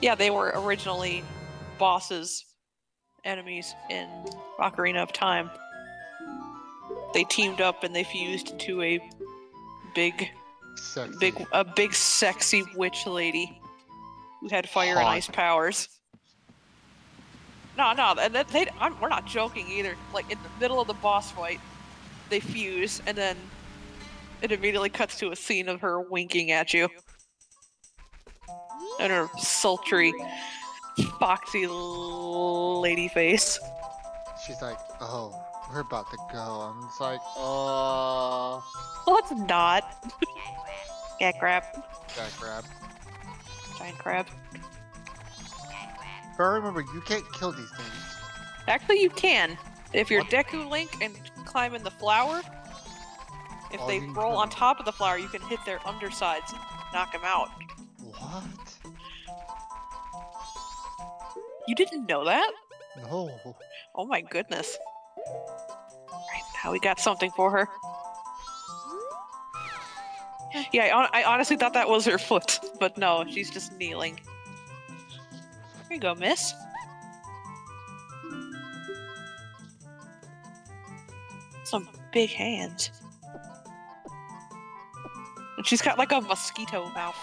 Yeah, they were originally bosses. Enemies in Ocarina of Time. They teamed up and they fused into a big sexy witch lady who had fire and ice powers. No, we're not joking either. Like in the middle of the boss fight, they fuse and then it immediately cuts to a scene of her winking at you and her sultry, foxy lady face. She's like, oh, we're about to go. I'm just like, oh. Well, it's not. Gat crab. Giant crab. Giant crab. But remember, you can't kill these things. Actually, you can. If you're Deku Link and climb in the flower, if they roll on top of the flower, you can hit their undersides and knock them out. What? You didn't know that? No. Oh my goodness. Right, now we got something for her. Yeah, I honestly thought that was her foot, but no, she's just kneeling. Here you go, miss. Some big hands. And she's got like a mosquito mouth.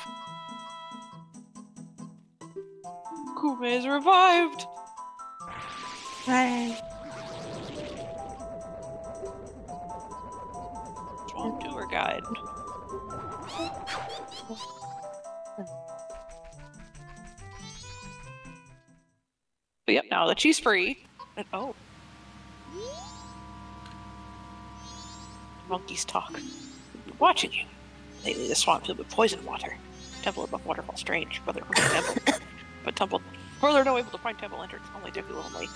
Kume is revived! Hey. Strong tour guide. But yep, now that she's free. And oh. Monkeys talk. Watching you. Lately, the swamp filled with poison water. Temple above waterfall, strange. Brother, temple. But temple. Brother, no able to find temple entrance. Only Deku lonely.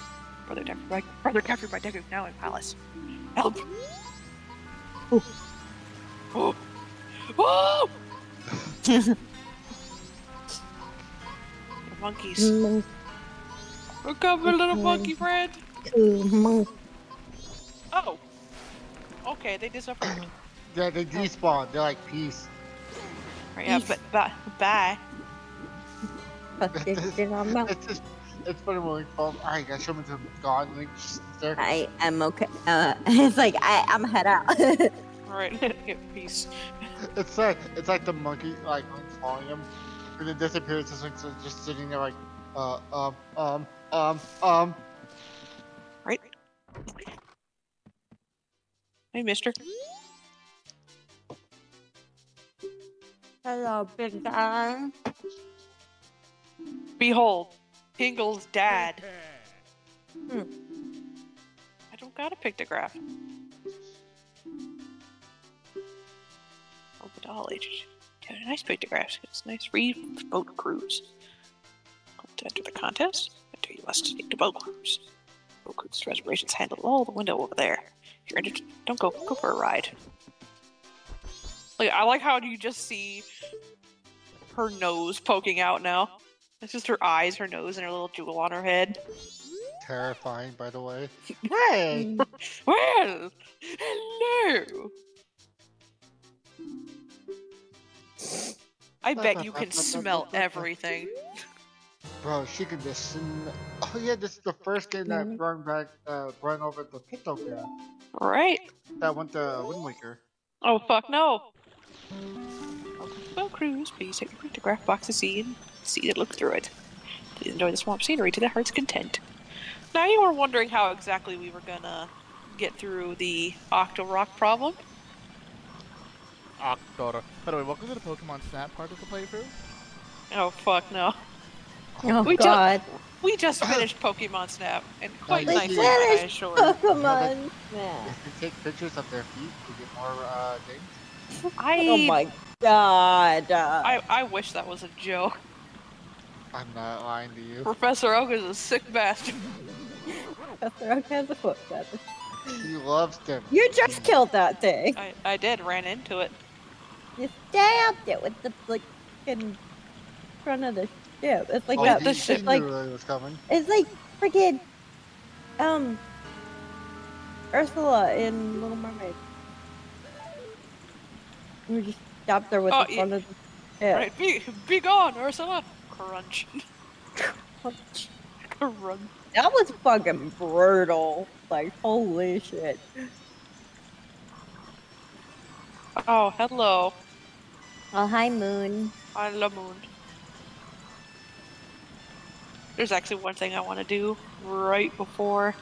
Brother captured by Deku, now in palace. Help! Oh. Oh. Whoa! The monkeys. Recover, little monkey friend! Oh! Okay, they disappeared. Yeah, they despawned. They're like, peace. Right, yeah, but bye. It's funny when we call. Alright, guys, show me the god Link. I am okay. It's like, I'm head out. Alright, peace. It's like the monkey, like, following him. And it disappears. It's like, so just sitting there, like, Right? Hey, mister. Hello, big guy. Behold, Tingle's dad. I don't got a pictograph. Oh, but all ages. Yeah, nice pictographs. It's a nice boat cruise. To enter the contest, enter you must take the boat cruise. Boat cruise reservations handled all the window over there. You're interested. Don't go for a ride. Like, I like how you just see her nose poking out now. It's just her eyes, her nose, and her little jewel on her head. Terrifying, by the way. Hey! Well! Hello! I bet you can smell everything. Bro, she can just smell. Oh yeah, this is the first game that brought over the pictograph. Right. That went to Wind Waker. Oh fuck no! Well, cruise, please take a pictograph box to see and look through it. Please enjoy the swamp scenery to the heart's content. Now you were wondering how exactly we were gonna get through the Octorock problem. Octorock. By the way, welcome to the Pokemon Snap part of the playthrough. Oh fuck no. Oh god. We just finished Pokemon Snap, and quite nicely, I assure. Pokemon Snap. If you take pictures of their feet, you get more things. Oh my god. I wish that was a joke. I'm not lying to you. Professor Oak is a sick bastard. Professor Oak has a foot feather. He loves them. You just killed that thing. I did, ran into it. You stabbed it with the, like, in front of the... Yeah, it's like that. This shit, like, it's like freaking Ursula in Little Mermaid. We just stopped there with the front of the ship. Right, be gone, Ursula. Crunch. Crunch. Crunch. That was fucking brutal. Like, holy shit. Oh, hello. Oh, hi, Moon. I love Moon. There's actually one thing I want to do right before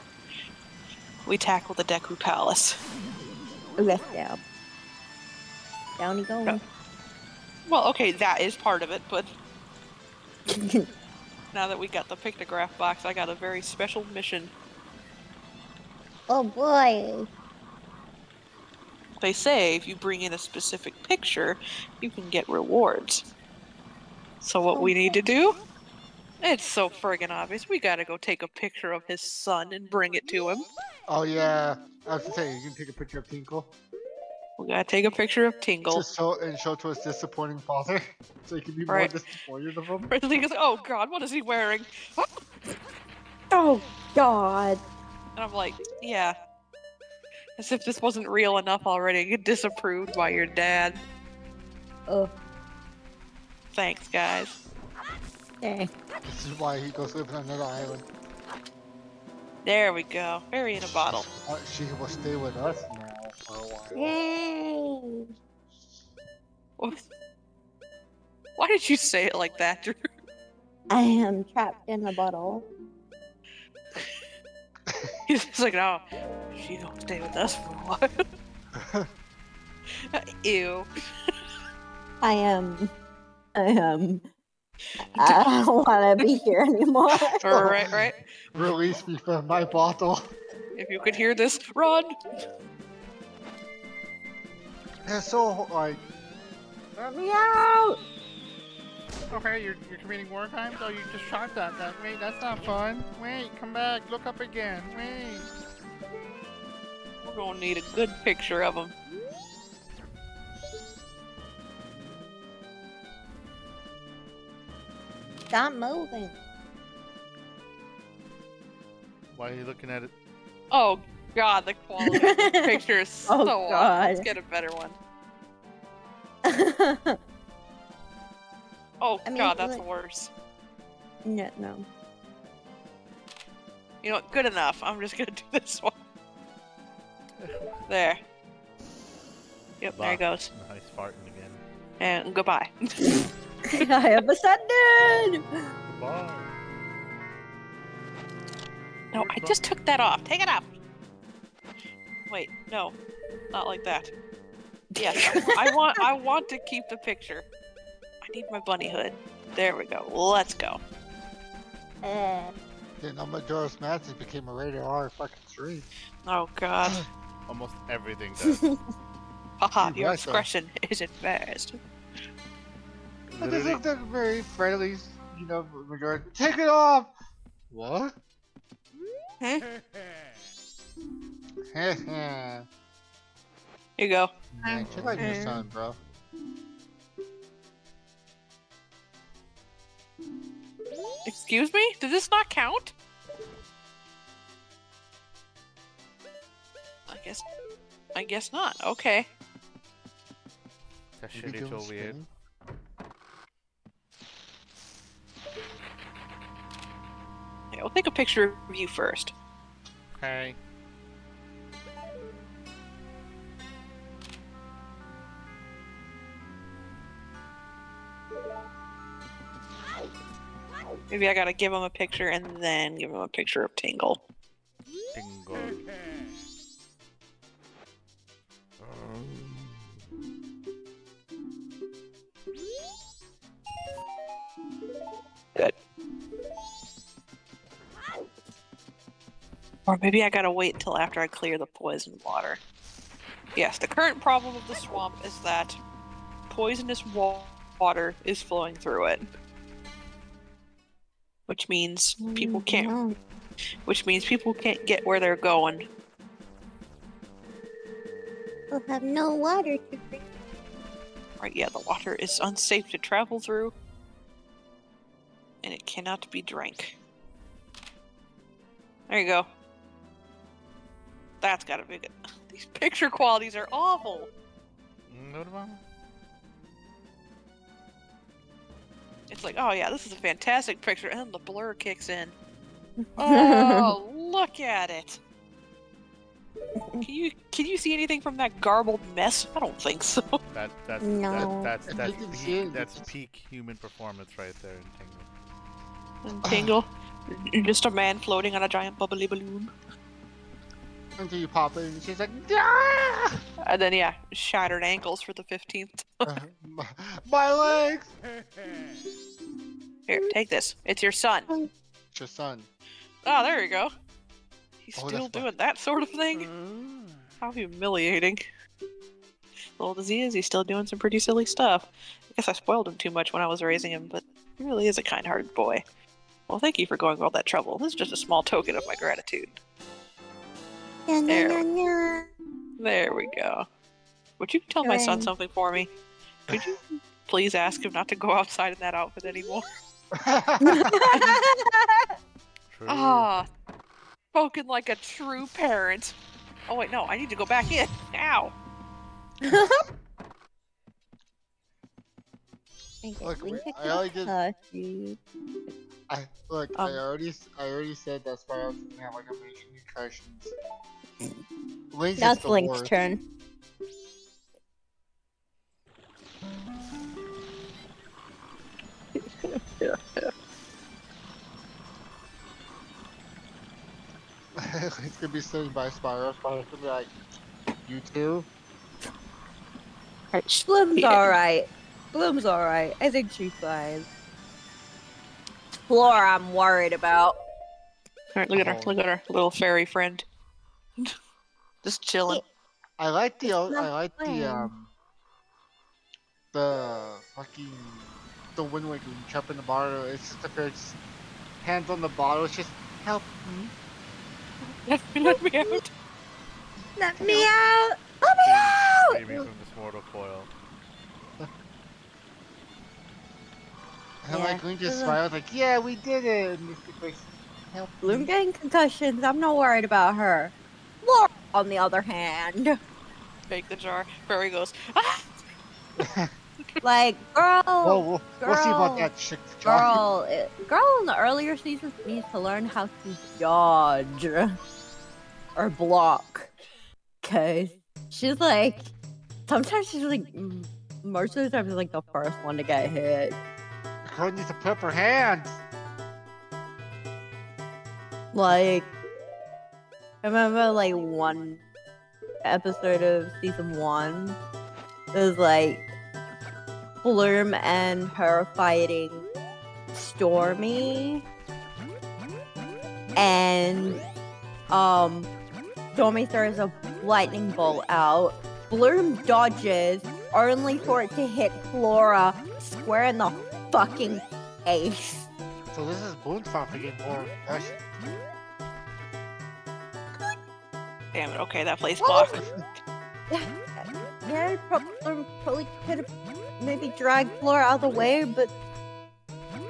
we tackle the Deku Palace. Left down. Down he goes. No. Well, okay, that is part of it, but... now that we got the pictograph box, I got a very special mission. Oh boy! They say if you bring in a specific picture, you can get rewards. So what we need to do... It's so friggin' obvious. We gotta go take a picture of his son and bring it to him. Oh yeah, I was gonna say, you can take a picture of Tingle. We gotta take a picture of Tingle. Just show, and show to his disappointing father, so he can be more disappointed of him. Oh god, what is he wearing? Oh god. And I'm like, yeah. As if this wasn't real enough already. Get disapproved by your dad. Ugh. Thanks, guys. Yay. This is why he goes living on another island. There we go. Fairy in a bottle. She will stay with us now for a while. Yay! Why did you say it like that, Drew? I am trapped in a bottle. He's just like, no, she don't stay with us for a while. Ew. I don't want to be here anymore. Right. Release me from my bottle. If you could hear this, run! Yeah, so, like... Let me out! Okay, you're committing war crimes? Oh, you just shot that. Wait, that's not fun. Wait, come back. Look up again. Wait. We're gonna need a good picture of him. Stop moving. Why are you looking at it? Oh god, the quality of the picture is so off. Let's get a better one. God, that's worse. Yeah, no. You know what? Good enough. I'm just gonna do this one. There. Yep, there it goes. Nice farting again. And goodbye. I have ascended! Bye. No, I just took that off. Take it off! Wait, no. Not like that. Yes, I want to keep the picture. I need my bunny hood. There we go. Let's go. Then on Majora's Mask became a rated R fucking stream. Oh god. Almost everything does. Haha, your discretion is advised. But this is a very friendly, you know, Majora. Take it off! What? Huh? Here you go. Man, check out your son, bro. Excuse me? Did this not count? I guess not. Okay. That shit is so weird. Yeah, we'll take a picture of you first. Okay. Maybe I gotta give him a picture and then give him a picture of Tingle. Tingle. Good. Or maybe I gotta wait until after I clear the poison water. Yes, the current problem of the swamp is that poisonous water is flowing through it. Which means people can't... Which means people can't get where they're going. We'll have no water to drink. Right, yeah, the water is unsafe to travel through. And it cannot be drank. There you go. That's gotta be good. These picture qualities are awful. It's like, oh yeah, this is a fantastic picture, and then the blur kicks in. Oh, look at it. Can you see anything from that garbled mess? I don't think so. That's peak human performance right there in Tingle. Just a man floating on a giant bubbly balloon. Until you pop it, and she's like, ah! And then yeah, shattered ankles for the 15th. My legs. Here, take this. It's your son. It's your son. Oh, there you go. He's still doing that sort of thing. How humiliating. As old as he is, he's still doing some pretty silly stuff. I guess I spoiled him too much when I was raising him, but he really is a kind-hearted boy. Well, thank you for going all that trouble. This is just a small token of my gratitude. There. There we go. Would you tell my son something for me? Could you please ask him not to go outside in that outfit anymore? Ah, spoken like a true parent. Oh wait, no, I need to go back in. Ow! Look, I already said that Spyro's gonna have like a major concussion. Now it's Link's turn. It's gonna be saved by Spyro. Spyro's gonna be like, you two? Bloom's alright. Bloom's alright. I think she flies. Flora, I'm worried about. Alright, look at her. Look at her little fairy friend. Just chilling. I like the fucking Wind Waker when you jump in the bottle. It's just the fairy's hands on the bottle. It's just help me. Let me out. Let me out. Let me out. Save me from this mortal coil. And like we just smiled like, yeah, we did it. And like, help Bloom getting concussions. I'm not worried about her. Laura, on the other hand, take the jar. Fairy goes. Ah! Like, girl, we'll see about that shit. Girl, girl in the earlier seasons needs to learn how to dodge or block. Cause she's like, sometimes she's like, most of the time she's like the first one to get hit. Girl needs to put up her hands. Like, I remember like one episode of season 1. It was like Bloom and her fighting Stormy, and Stormy throws a lightning bolt out. Bloom dodges, only for it to hit Flora square in the fucking face. So this is Bloom's fault for getting more concussion. Damn it! Okay, that place blocked. Yeah, probably could have maybe dragged Flora out of the way, but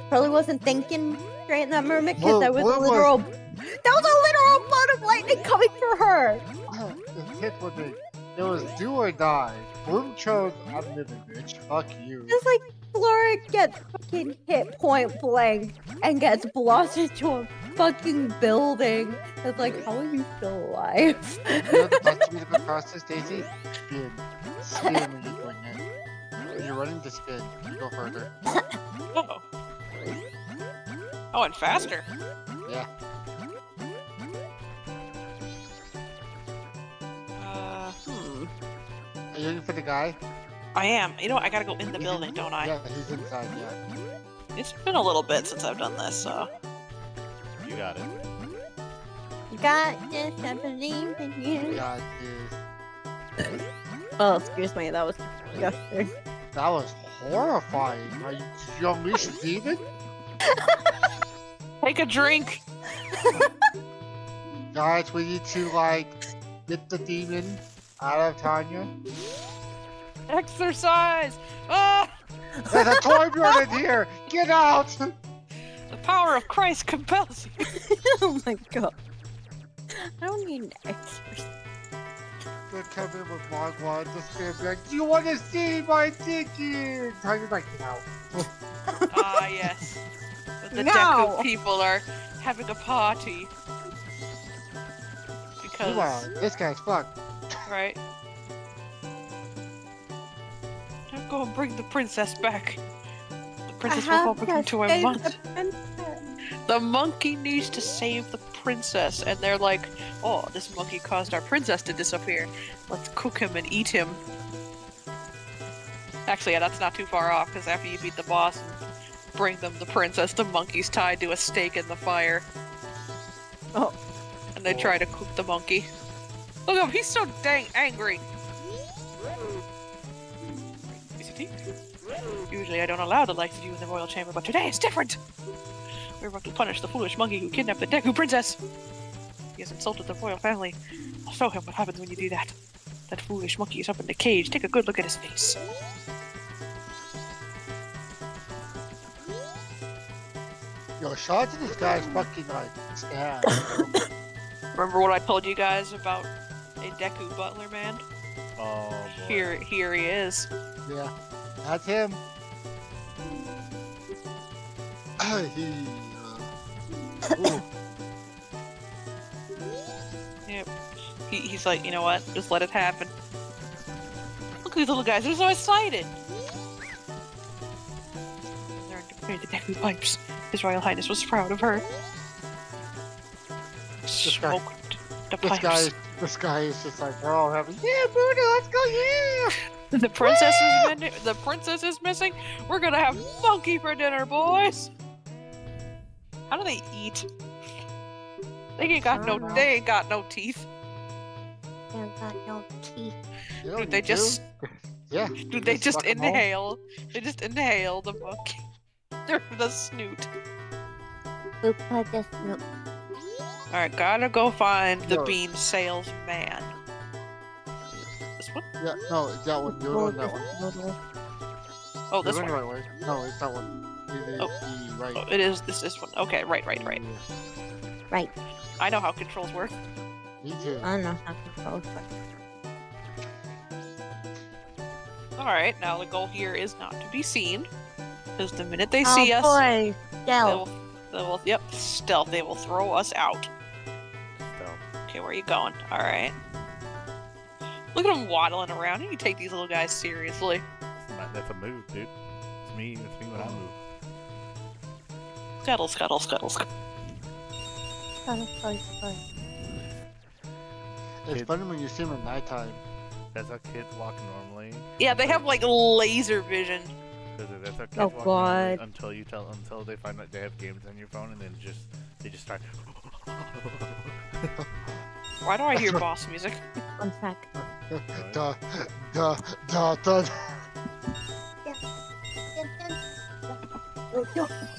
probably wasn't thinking straight in that moment because there was a literal, bolt of lightning coming for her. This hit was it was do or die. Bloom chose I'm living, bitch. Fuck you. It's like Flora gets fucking hit point blank and gets blasted to a fucking building. It's like, how are you still alive? You know the best way to the process, Daisy? Spin. Spin when you're doing it. You're running to spin. You go further. Oh. Oh, and faster. Yeah. Are you looking for the guy? I am. You know what? I gotta go in the building, don't I? Yeah, he's inside, yeah. It's been a little bit since I've done this, so... You got it. You got this, I believe in you. You got this. Oh, excuse me, that was disgusting. That was horrifying. Are you young Misha Demon? Take a drink! Guys, we need to, like, get the demon out of Tanya. Exercise! Ah! There's a toy bird in here! Get out! The power of Christ compels you! Oh my god. I don't need an exercise. They're coming with Mogwai and just being like, do you want to see my ticket? Tanya's like, no. Ah, yes. The Deku people are having a party. Because... Wow, this guy's fucked. Right. I'm going to bring the princess back. The princess will go back into a month. The monkey needs to save the princess, and they're like, oh, this monkey caused our princess to disappear. Let's cook him and eat him. Actually, yeah, that's not too far off, because after you beat the boss and bring them the princess, the monkey's tied to a stake in the fire. Oh. And they try to cook the monkey. Look at him, he's so dang angry! Usually I don't allow the likes of you in the royal chamber, but today is different! We were about to punish the foolish monkey who kidnapped the Deku princess! He has insulted the royal family. I'll show him what happens when you do that. That foolish monkey is up in the cage. Take a good look at his face. Yo, shout out to these guys fucking like, stab. Remember what I told you guys about a Deku butler man? Oh, boy. Here he is. Yeah, that's him. Yep. He's like, you know what? Just let it happen. Look at these little guys. They're so excited. They're interfering the Deku pipes. His Royal Highness was proud of her. This guy is just like, we're all having, yeah, booty, let's go, yeah! The princess is missing? We're gonna have monkey for dinner, boys! How do they eat? They ain't got no teeth. They ain't got no teeth. Yeah, dude, they just... yeah. Dude, they just inhale. They just inhale the monkey. They're the snoot. Super the snoot. Alright, gotta go find the bean salesman. This one? Yeah, no, it's that one. You're on that one. Oh, this one. Right way. No, it's that one. It is the right. Oh, it is this one. Okay, right. Right. I know how controls work. Me too. I know how controls work. Alright, now the goal here is not to be seen. Because the minute they see us, they will throw us out. Okay, where are you going? Alright. Look at him waddling around. You can take these little guys seriously. That's a move, dude. It's me when I move. Scuttle. It's funny when you see them at nighttime. That's how kids walk normally. Yeah, they have like laser vision. That's how kids walk normally until they find out they have games on your phone and then they just start. Why do I hear boss music? One sec. Duh.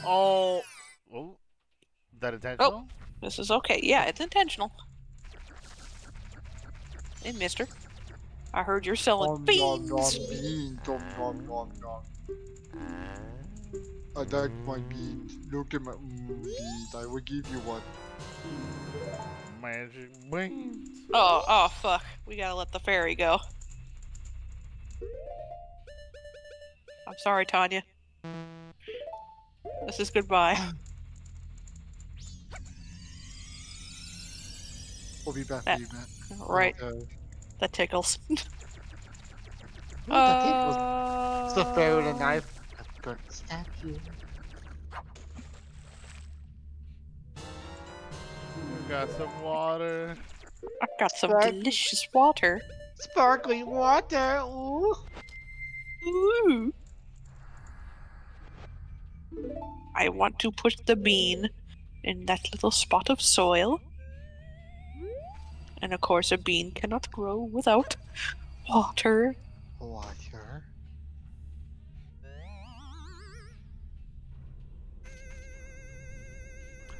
Oh, is that intentional? Oh, this is okay. Yeah, it's intentional. Hey, mister. I heard you're selling beans. I like my beans. Look at my beans. I will give you one. Magic beans. Oh, fuck. We gotta let the fairy go. I'm sorry, Tanya. This is goodbye. We'll be back for you, Matt. Right. Okay. That tickles. It's the fairy with a knife. I'm going to stab you. I got some water. I got some delicious water. Sparkling water. Ooh. I want to put the bean in that little spot of soil. And of course, a bean cannot grow without water. Water.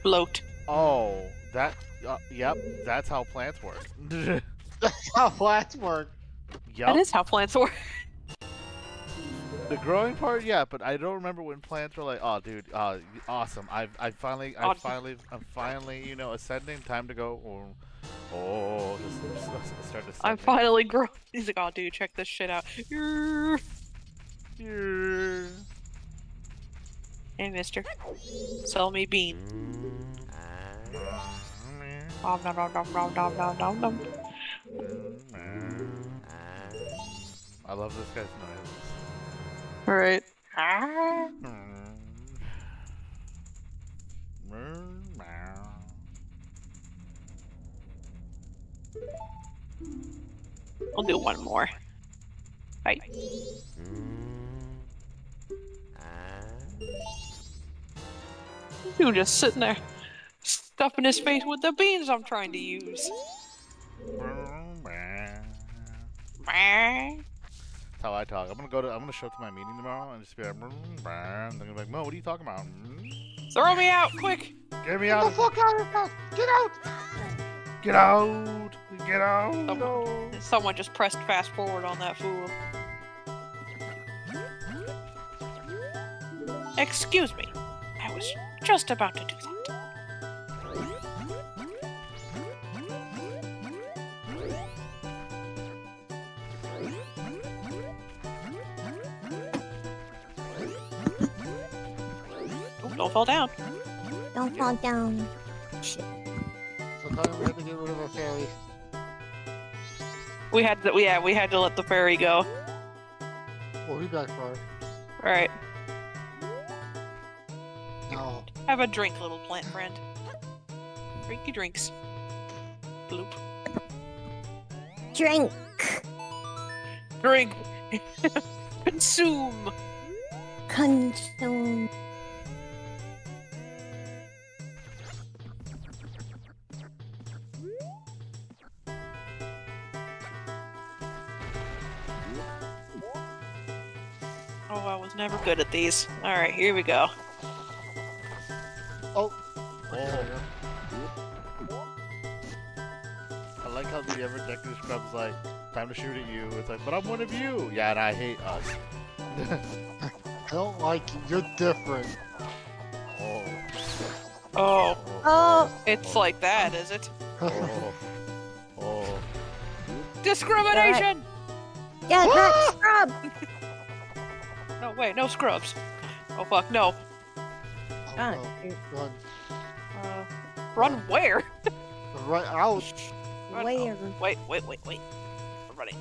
Bloat. Oh, yep, that's how plants work. That's how plants work. Yep. That is how plants work. The growing part, yeah, but I don't remember when plants were like, oh, dude, awesome. I'm finally, you know, ascending. Time to go. Just start ascending. I'm finally growing. He's like, oh, dude, check this shit out. Hey, mister. Sell me bean. Nom nom nom. I love this guy's noise. All right. I'll do one more. Right. Dude, just sitting there, stuffing his face with the beans I'm trying to use. How I talk. I'm gonna show up to my meeting tomorrow and just be like, Mo, what are you talking about? Throw me out, quick! Get me out! Get the fuck out of this house! Get out! Get out! Get out! Someone just pressed fast forward on that fool. Excuse me. I was just about to do that. Don't fall down. Don't fall down. Shit. So Tanya, we had to get rid of our fairy. We had to, yeah, we had to let the fairy go. We'll be back for it. Alright. No. Have a drink, little plant friend. Drink your drinks. Bloop. Drink. Drink. Consume. Consume. Never good at these. All right, here we go. Oh. I like how the ever Deku scrub's like, time to shoot at you. It's like, but I'm one of you. Yeah, and I hate us. I don't like you. You're different. Oh. Oh. Oh. It's like that, is it? Oh. Oh. Discrimination. Yeah, not scrub. No, wait, no scrubs. Oh fuck, no. Run. Run where? Right out. Run where? Oh, wait.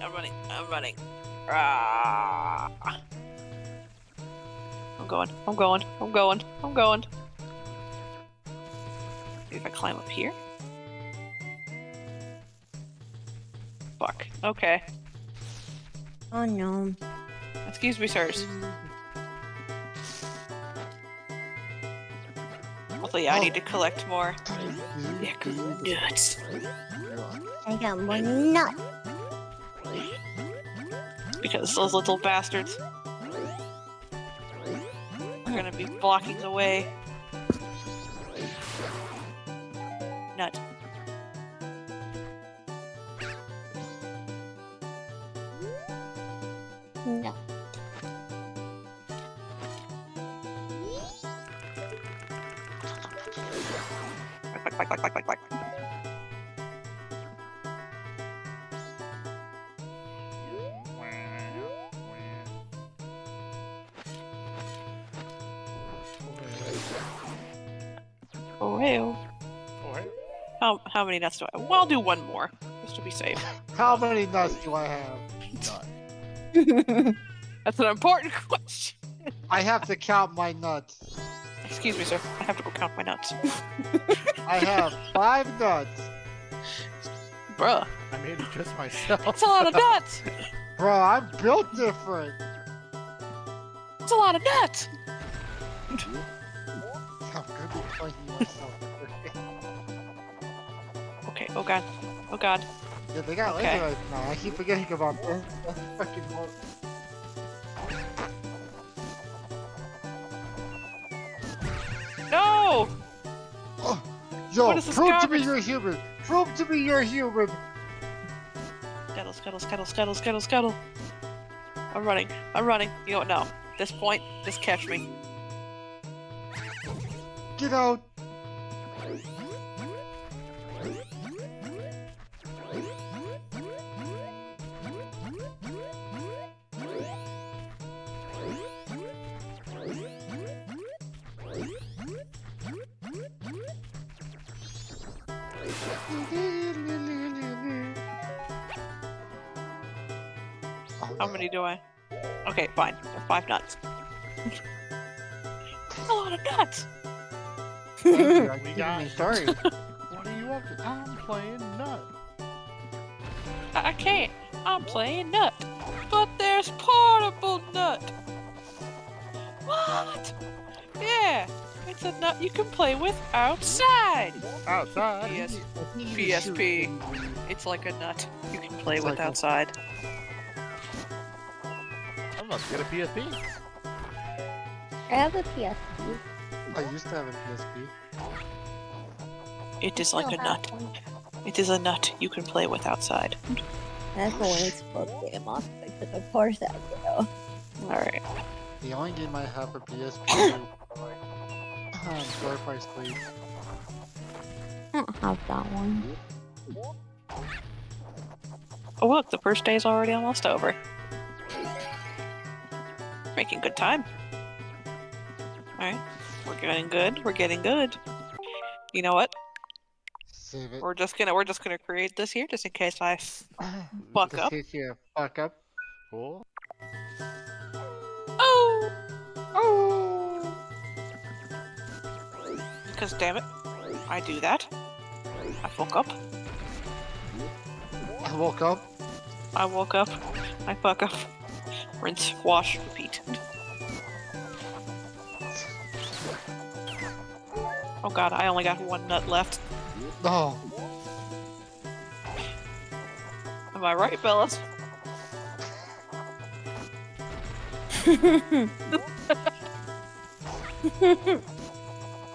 I'm running. Ah. I'm going. Maybe if I climb up here? Fuck, okay. Oh no. Excuse me, sirs. Well, yeah, I need to collect more. Nuts. I got more nuts. Because those little bastards are gonna be blocking the way. Nut. No. Like. Oh, hey. How many nuts do I have? Well, I'll do one more, just to be safe. How many nuts do I have? None. That's an important question. I have to count my nuts. Excuse me, sir. I have to go count my nuts. I have 5 nuts. Bruh. I made it just myself. That's a lot of nuts! Bruh, I'm built different. That's a lot of nuts! I'm gonna be fighting myself. Okay, oh god. Oh god. Yeah, they got okay. Laser eyes now. I keep forgetting about them. That's fucking hard. No! Oh, yo, prove to me you're human! Prove to me you're human! Scuttle. I'm running. You know what? No. At this point, just catch me. Get out! How many do I? Okay, fine. 5 nuts. A lot of nuts! We got sorry. What are you up to? I'm playing nut. I can't. I'm playing nut. But there's portable nut. What? Yeah. It's a nut you can play with outside. Outside? PSP. It's like a nut you can play with outside. I'm not gonna get a PSP. I have a PSP. I used to have a PSP. It is like a nut. It is a nut you can play with outside. That's the one that's Pokemon. Because of course I do. Alright. The only game I have for PSP is Firefly Sleep. I don't have that one. Oh look, the first day is already almost over. Making good time. Alright. We're getting good. We're getting good. You know what? Save it. We're just gonna create this here just in case I fuck up. Just in case you fuck up. Cool. Oh! Oh! Because damn it, I do that. I fuck up. I woke up. I woke up. I fuck up. Rinse, wash, repeat. Oh god, I only got one nut left. Oh. Am I right, fellas?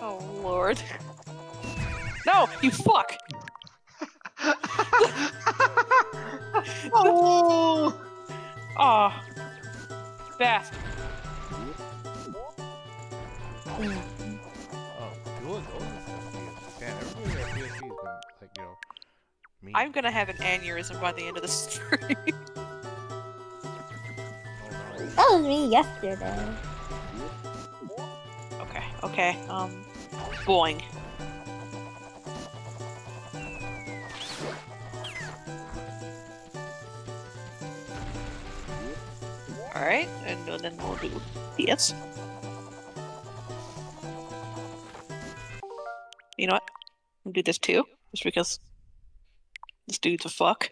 Oh lord. No, you fuck! Oh! Aw. Oh. Bastard. Oh, you look old. Man, everybody at PSP has been, like, you know, mean. I'm gonna have an aneurysm by the end of the stream. That was me yesterday. Okay, okay, boing. Alright, and then we'll do this. You know what? I'll do this too, just because this dude's a fuck.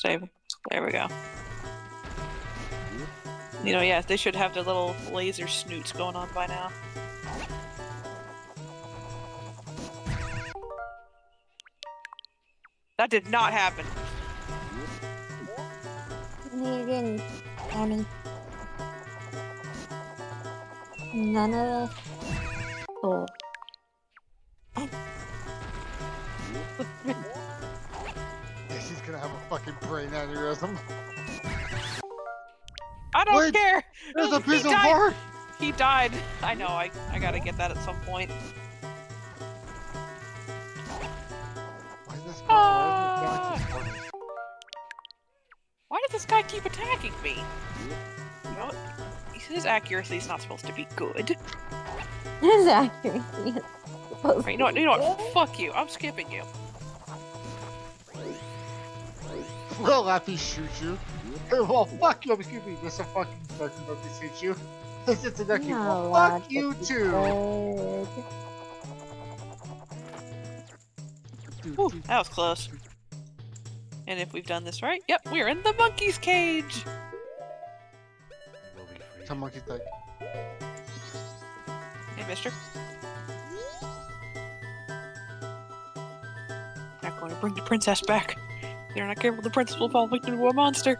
Save. There we go. You know, yeah, they should have their little laser snoots going on by now. That did not happen. You didn't, Annie. None of us. Oh. She's gonna have a fucking brain aneurysm. I don't care! There's a piece of heart! He died. I know, I gotta get that at some point. Why is this guy, why does this guy keep attacking me? You know what? His accuracy is not supposed to be good. His accuracy is supposed to be good. You know what? Fuck you. I'm skipping you. Well, if he shoots you. Well, fuck you. I'm skipping you. This is a fucking fucking book to shoot you. This is a ducky. Well, fuck you too. Ooh, that was close. And if we've done this right, yep, we're in the monkey's cage. Monkey thing. Hey, mister. Not going to bring the princess back. They're not careful, the princess will fall victim to a monster.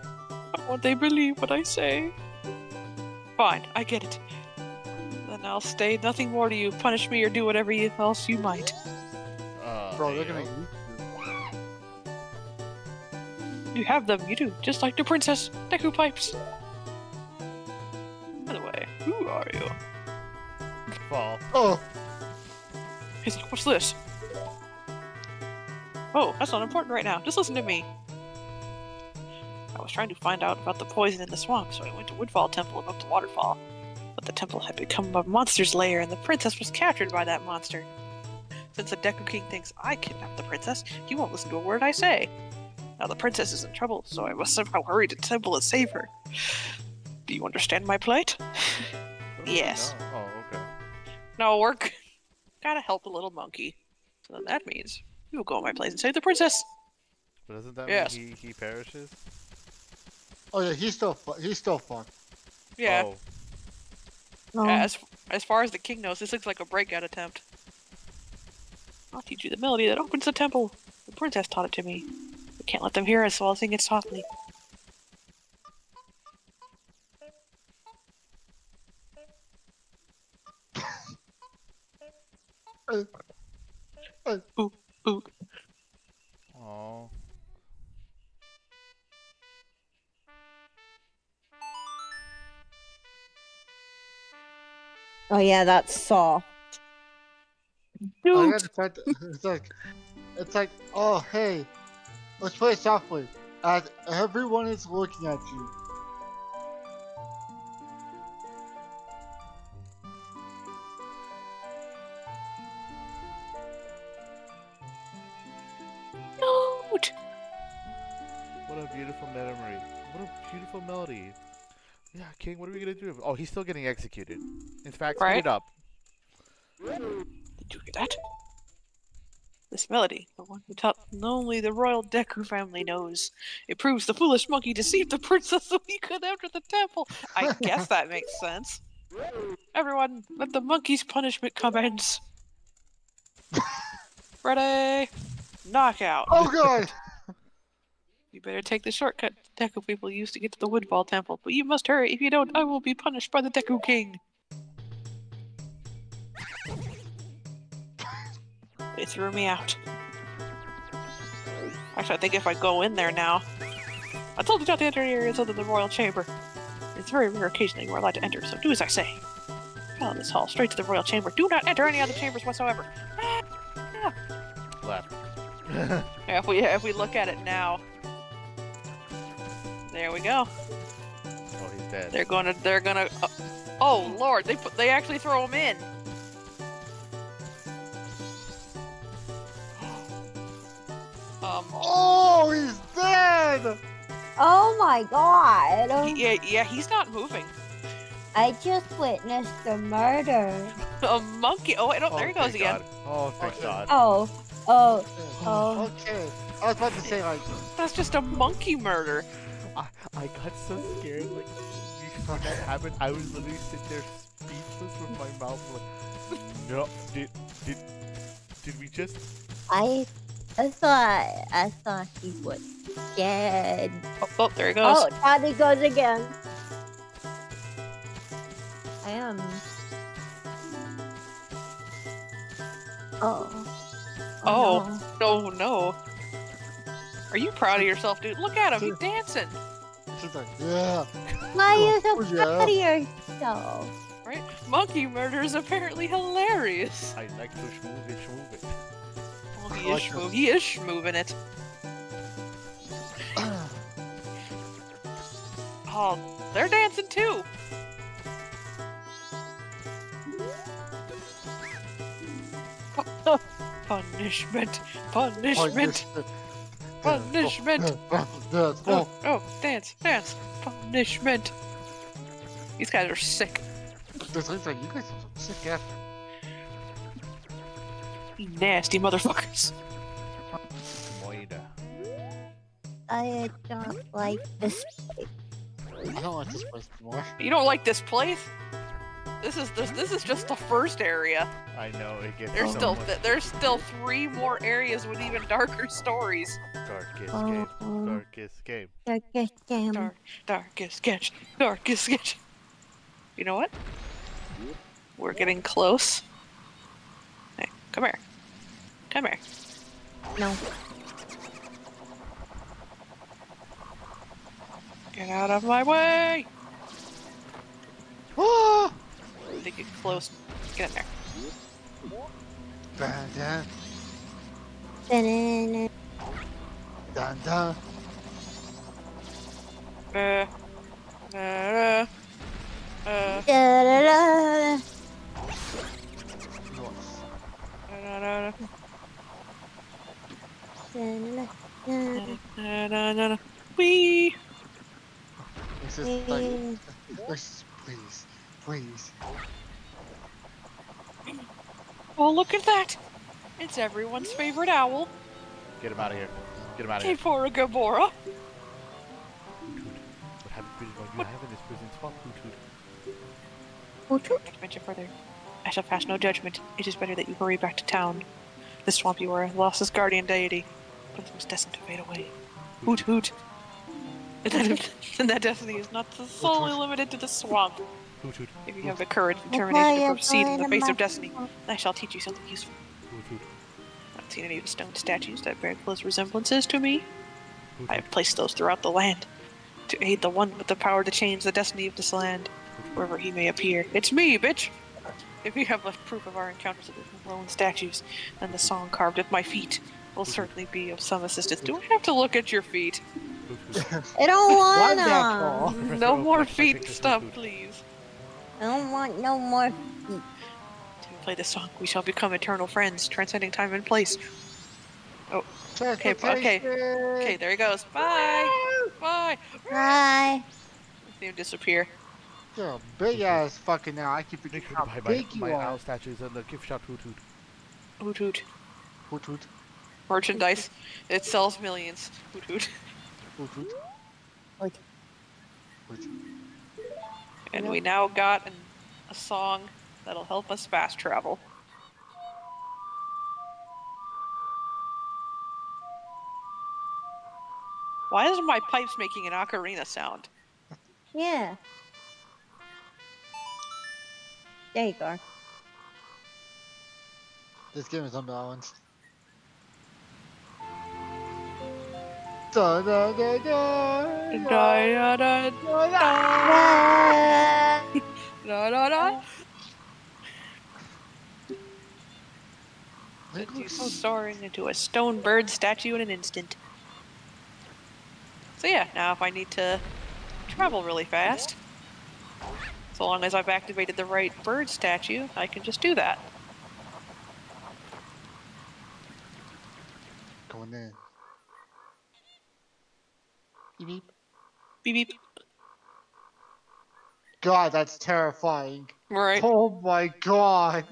Why won't they believe what I say? Fine, I get it. Then I'll stay nothing more to you. Punish me or do whatever else you might. Bro, look at me. You have them, you do. Just like the princess. Deku pipes. Who are you? Fall. Oh! He's like, what's this? Oh, that's not important right now. Just listen to me. I was trying to find out about the poison in the swamp, so I went to Woodfall Temple and up the waterfall. But the temple had become a monster's lair, and the princess was captured by that monster. Since the Deku King thinks I kidnapped the princess, he won't listen to a word I say. Now the princess is in trouble, so I must somehow hurry to the temple and save her. Do you understand my plight? Yes. No. Oh, okay. No work. Gotta help the little monkey. So then that means you'll go to my place and save the princess. But doesn't that mean he perishes? Oh yeah, he's still fucked. Yeah. Oh. As far as the king knows, this looks like a breakout attempt. I'll teach you the melody that opens the temple. The princess taught it to me. We can't let them hear us, so I'll sing it softly. Ooh, ooh. Oh. Oh yeah, that's soft. Dude. I gotta try to, it's like, oh hey, let's play softly as everyone is looking at you. Dude. What a beautiful memory! What a beautiful melody! Yeah, King, what are we gonna do? Oh, he's still getting executed. In fact, right? Speed up. Did you hear that? This melody, the one who taught only the royal Deku family knows. It proves the foolish monkey deceived the princess so he could enter the temple. I guess that makes sense. Everyone, let the monkey's punishment commence. Ready? Knockout. Oh god! You better take the shortcut the Deku people used to get to the Woodfall temple, but you must hurry. If you don't, I will be punished by the Deku King. They threw me out. Actually, I think if I go in there now... I told you not to enter the areas other than the royal chamber. It's a very rare occasion that you are allowed to enter, so do as I say. Follow this hall straight to the royal chamber. Do not enter any other chambers whatsoever. Left. Yeah, if we look at it now... There we go. Oh, he's dead. They're gonna... oh, lord, they actually throw him in. Oh, he's dead! Oh my god! Yeah, he's not moving. I just witnessed the murder. A monkey! Oh, wait, there he goes again. Oh, thank god. Oh. Okay, I was about to say, like... That's just a monkey murder. I got so scared, like, when that happened, I was literally sitting there speechless with my mouth, like, no, did we just... I thought he was dead. Oh, there he goes. Oh, now he goes again. I am. Oh. No. No. Are you proud of yourself, dude? Look at him, he's dancing. She's like, yeah. Why are you so proud of yourself? Right? Monkey murder is apparently hilarious. I like to shmove it. He is schmoovin' it. Oh, they're dancing too! Punishment! Punishment! Punishment! Oh, dance! Dance! Punishment! These guys are sick. This looks like you guys are sick after. Nasty motherfuckers. I don't like this place. I don't like this place anymore. You don't like this place? This is just the first area. I know it gets. There's still three more areas with even darker stories. Darkest game. Darkest game. Darkest game. Darkest sketch. Darkest sketch. You know what? We're getting close. Come here. Come here. No. Get out of my way! Oh! They get close. Get in there. Dun dun. Dun dun. Dun dun. No. Wee. This is like, please. Oh, look at that! It's everyone's favorite owl. Get him out of here! Get him out of here! Hey, Poragabora. What happened? What you have in this prison? Fuck, Hoothoot. Mention further. I shall pass no judgment. It is better that you hurry back to town. The swamp you were lost his guardian deity, but it was destined to fade away. Hoot hoot. And that destiny is not solely limited to the swamp. Hoot hoot. If you have the courage and determination to proceed in the face of destiny, I shall teach you something useful. Hoot hoot. vicinity of stone statues that bear close resemblances to me. I have placed those throughout the land to aid the one with the power to change the destiny of this land, wherever he may appear. It's me, bitch! If you have left proof of our encounters with the lone statues, then the song carved with my feet will certainly be of some assistance. Do I have to look at your feet? I don't want them! No more feet stuff, please. I don't want no more feet. To play this song, we shall become eternal friends, transcending time and place. Oh, okay, there he goes. Bye! Bye! Bye! They'll disappear. You're a big ass fucking now. I keep forgetting how big you are. My owl statues in the gift shop. Hoot hoot. Hoot hoot. Hoot hoot. Merchandise. It sells millions. Hoot hoot. Hoot hoot. Like. Hoot. And we now got a song that'll help us fast travel. Why is my pipes making an ocarina sound? Yeah. There you go. This game is unbalanced. Da da da da da da da da da da. Soaring into a stone bird statue in an instant. So yeah, now if I need to travel really fast, so long as I've activated the right bird statue, I can just do that. Going in. Beep beep. Beep beep. God, that's terrifying. Right. Oh my god.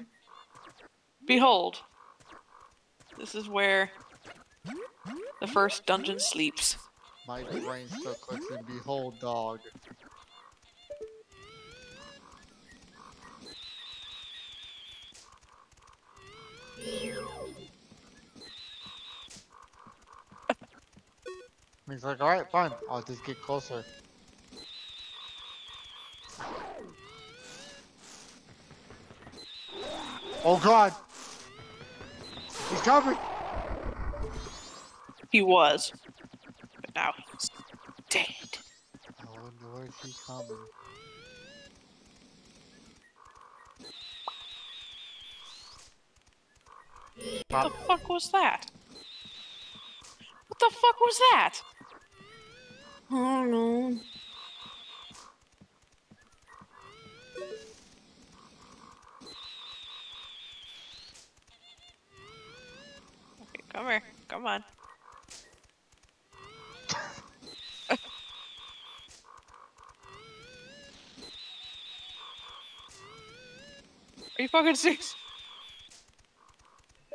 Behold. This is where the first dungeon sleeps. My brain still clicks in behold, dog. He's like, alright, fine, I'll just get closer. Oh god! He's coming! He was. But now he's dead. I wonder where is he coming? What the fuck was that? What the fuck was that? I don't know. Okay, come here. Come on. Are you fucking serious?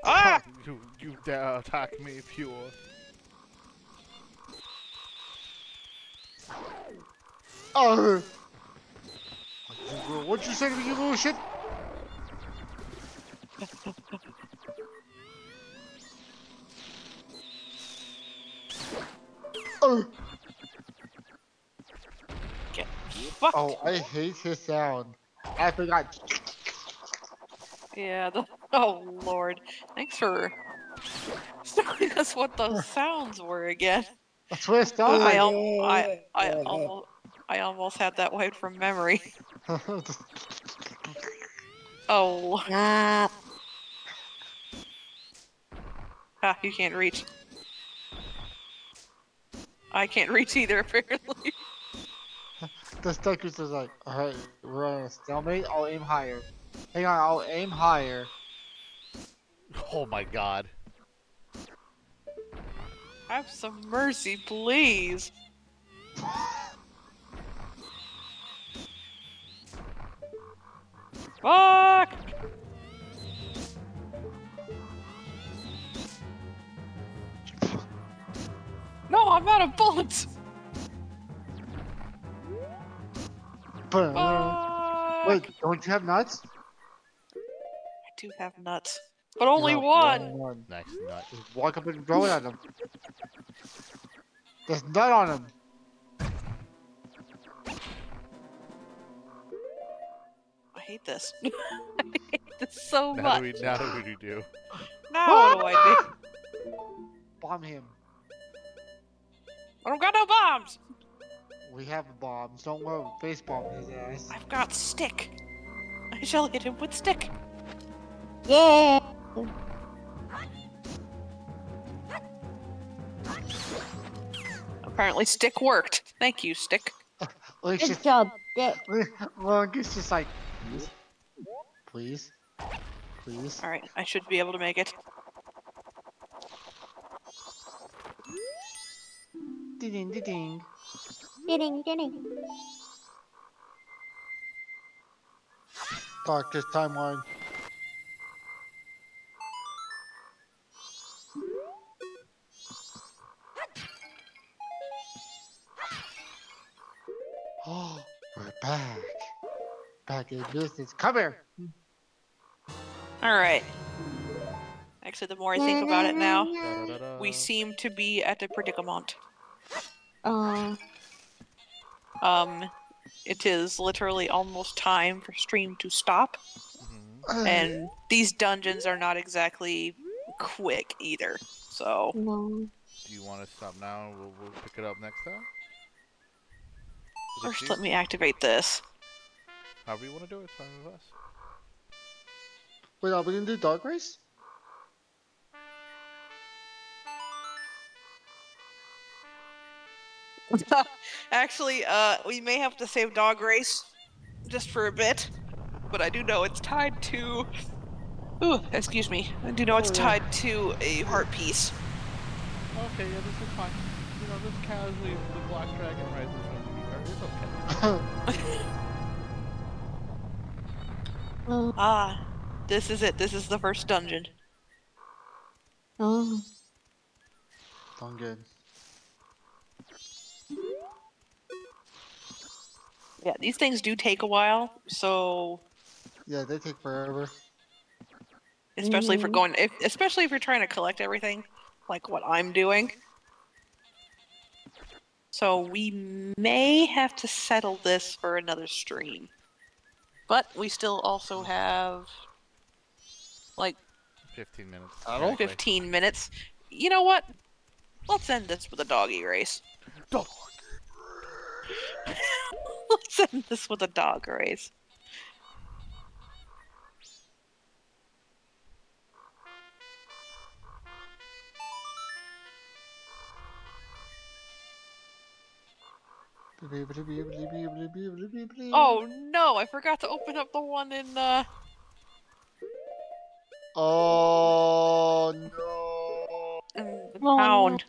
Ah! You dare attack me, pure. Oh! What'd you say to me, you little shit? Oh! Get fucked. Oh, I hate his sound. I forgot. Yeah, oh lord. Thanks for telling us what those sounds were again. That's where it started. I almost had that wiped from memory. Oh. Ah. Ah, you can't reach. I can't reach either, apparently. The Stuckers is like, alright, we're on a stalemate, I'll aim higher. Hang on, I'll aim higher. Oh my god. Have some mercy, please. Fuck! No, I'm out of bullets! Fuck. Wait, don't you have nuts? I do have nuts. But only one! Nice nut. Just walk up and throw it at him. There's nut on him! I hate this. I hate this so much. Now what do I do? bomb him. I don't got no bombs! We have bombs. Don't worry. Face bomb his ass. I've got stick. I shall hit him with stick. Yeah! Apparently stick worked. Thank you, stick. Good job, stick. It's just like... Please? Please? Please? Alright, I should be able to make it. Ding, ding, ding. Ding, ding, ding. Dark this timeline. Oh, we're back. Back in business. Come here. All right. Actually, the more I think about it now, we seem to be at a predicament. It is literally almost time for stream to stop. Mm-hmm. And these dungeons are not exactly quick either, so... No. Do you want to stop now? We'll pick it up next time? First, let me activate this. However you want to do it, it's fine with us. Wait, are we going to do dog race? Actually, we may have to save dog race just for a bit, but I do know it's tied to... Ooh, excuse me. I do know it's tied to a heart piece. Okay, yeah, this is fine. You know, just casually the black dragon rides in front of me. It's okay. Ah, this is it. This is the first dungeon. Oh. Sound good. Yeah, these things do take a while, so... Yeah, they take forever. Especially for going... especially if you're trying to collect everything, like what I'm doing. So we may have to settle this for another stream. But we still also have... like... 15 minutes. 15 minutes. You know what? Let's end this with a doggy race. Doggy race! Let's end this with a dog race. Oh no, I forgot to open up the one in Oh no. In the pound.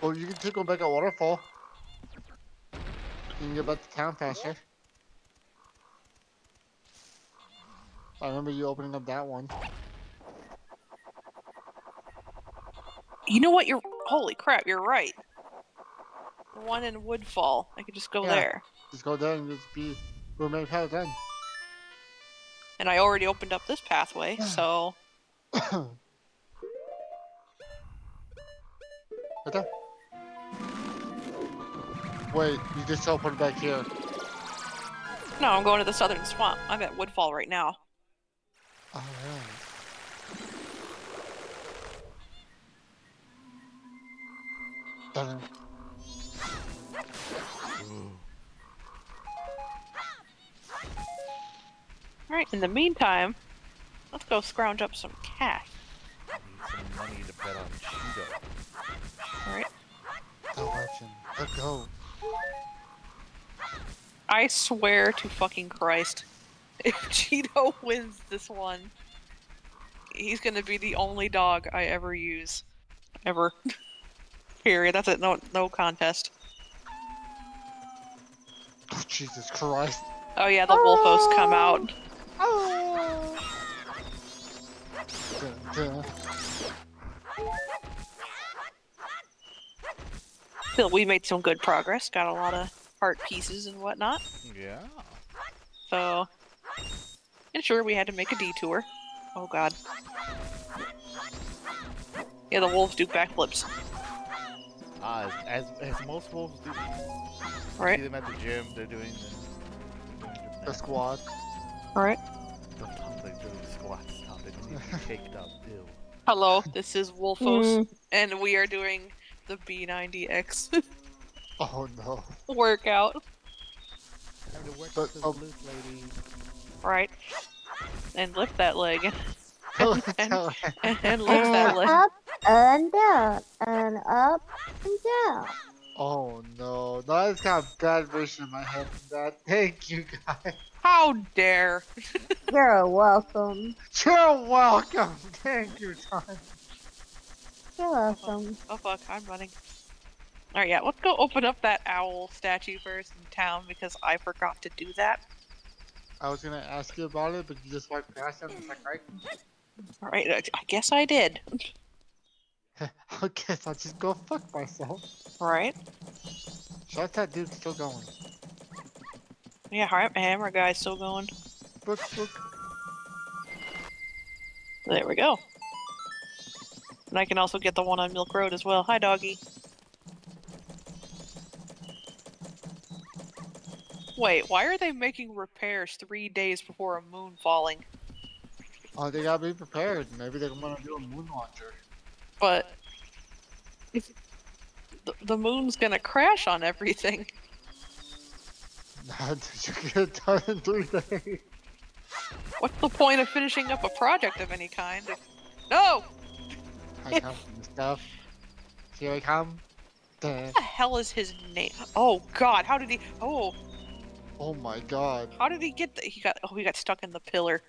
Oh, you can take them back at Waterfall. You can get back to town faster. I remember you opening up that one. You know what? You're... Holy crap, you're right. The one in Woodfall. I could just go there. Just go there and just be... We'll make it done. And I already opened up this pathway, so... Right there. Wait, you just teleported back here. No, I'm going to the southern swamp. I'm at Woodfall right now. Alright. Alright, in the meantime, let's go scrounge up some cash. Need some money to bet on Cheeto. Alright. Let's go. I swear to fucking Christ, if Cheeto wins this one, he's gonna be the only dog I ever use. Ever. Period. That's it. No contest. Oh, Jesus Christ. Oh yeah, the Wolfos come out. Phil, we made some good progress. Got a lot of heart pieces and whatnot. Yeah. So, and sure, we had to make a detour. Oh god. Yeah, the wolves do backflips. As most wolves do. Right. See them at the gym, they're doing the squad. Alright. The what's happening if you take that pill? Hello, this is Wolfos, and we are doing the B90X oh no. workout. Time to work with the loot lady. Right. And lift that leg. And lift that leg. Up and down, and up and down. Oh no, no, I just got a bad vision in my head from that. Thank you guys. How dare. You're welcome. You're welcome. Thank you, Tanya. You're welcome. Oh fuck, I'm running. Alright, yeah, let's go open up that owl statue first in town because I forgot to do that. I was gonna ask you about it, but you just walked past it and it's like, right? Alright, I guess I did. I guess I'll just go fuck myself. Alright. Shout that dude's still going. Yeah, hammer guy's still going. Book, book. There we go. And I can also get the one on Milk Road as well. Hi, doggy. Wait, why are they making repairs 3 days before a moon falling? Oh, they gotta be prepared. Maybe they want to do a moon launcher. But the moon's gonna crash on everything. Nah, you get it done in 3 days. What's the point of finishing up a project of any kind? No! I come from the stuff. Here I come. What the hell is his name? Oh god, how did he? Oh. Oh my god. How did he get the? He got stuck in the pillar.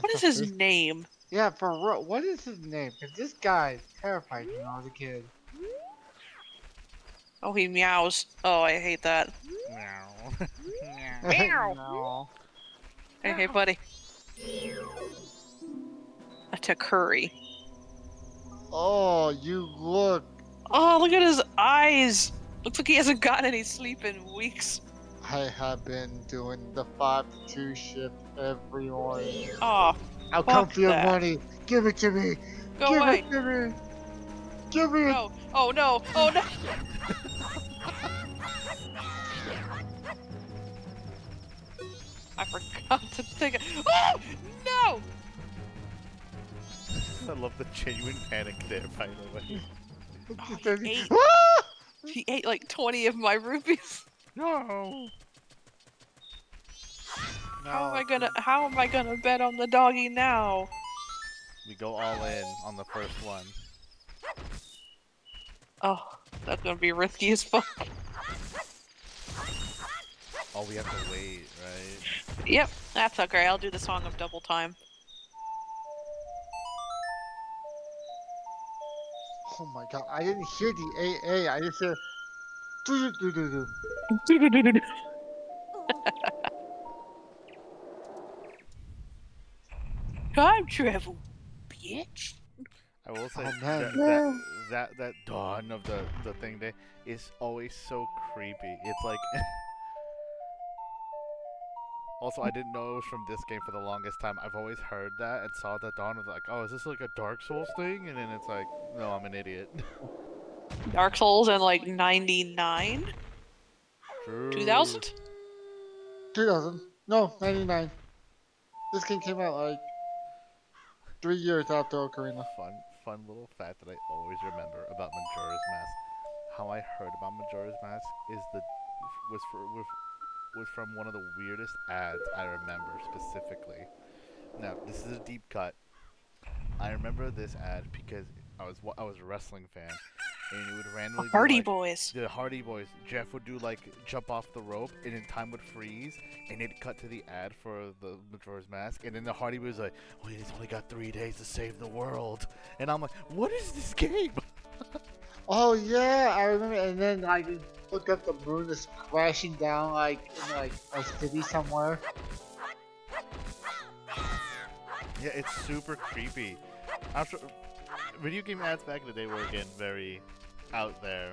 What is his name? Yeah, for real, what is his name? Cause this guy terrified me when I was a kid. Oh, he meows. Oh, I hate that. Meow. Meow. No. Hey, hey, buddy. A Takuri. Oh, you look. Oh, look at his eyes. Looks like he hasn't gotten any sleep in weeks. I have been doing the 5-2 shift every morning. Oh. I'll come for your money. Give it to me. Go Give away. It to me. Give me. No. Oh no. Oh no. I forgot to think. Oh no. I love the genuine panic there, by the way. Oh, he ate like 20 of my rupees. No. No. How am I gonna bet on the doggy now? We go all in on the first one. Oh, that's gonna be risky as fuck. Oh, we have to wait, right? Yep, that's okay. I'll do the Song of Double Time. Oh my god, I didn't hear the AA. I just heard do do do do do do do do do. Time travel, bitch. I will say that dawn of the thing day is always so creepy. It's like also I didn't know it was from this game for the longest time. I've always heard that and saw the dawn of like, oh, is this like a Dark Souls thing? And then it's like, no, I'm an idiot. Dark Souls in like 99, 2000, 2000, no 99. This game came out like 3 years after Ocarina. Fun little fact that I always remember about Majora's Mask. How I heard about Majora's Mask was from one of the weirdest ads I remember specifically. Now this is a deep cut. I remember this ad because I was a wrestling fan, and it would randomly Hardy like, Boys. The Hardy Boys. Jeff would do like jump off the rope, and then time would freeze, and it'd cut to the ad for the Majora's Mask, and then the Hardy Boys like, "Wait, he's only got 3 days to save the world," and I'm like, "What is this game?" Oh yeah, I remember. And then I just look up, the moon is crashing down like in like a city somewhere. Yeah, it's super creepy. After. Video game ads back in the day were again very out there.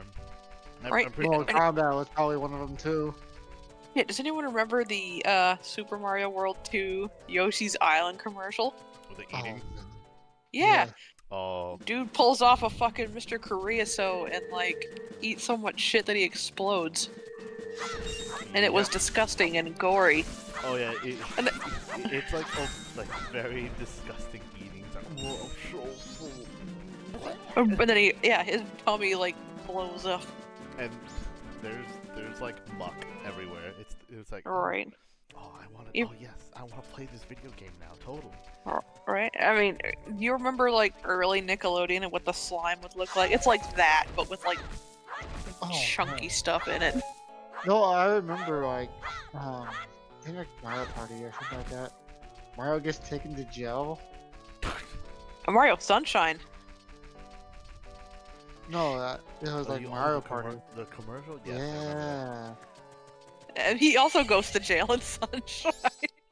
Right. Mortal Kombat was probably one of them too. Yeah. Does anyone remember the Super Mario World 2 Yoshi's Island commercial? The eating. Oh. Yeah. Oh. Dude pulls off a fucking Mr. Kurisu and like eats so much shit that he explodes, and it was disgusting and gory. Oh yeah, it's like a very disgusting eating. It's like, whoa, I'm so full. And then he, yeah, his tummy like blows up. And there's like muck everywhere. It's like right. Oh, I want to. Oh yes, I want to play this video game now. Totally. Right. I mean, you remember like early Nickelodeon and what the slime would look like? It's like that, but with like chunky stuff in it. No, I remember like I think like Mario Party or something like that. Mario gets taken to jail. Mario Sunshine. No, it was like Mario Party. The commercial. Yeah. And he also goes to jail in Sunshine.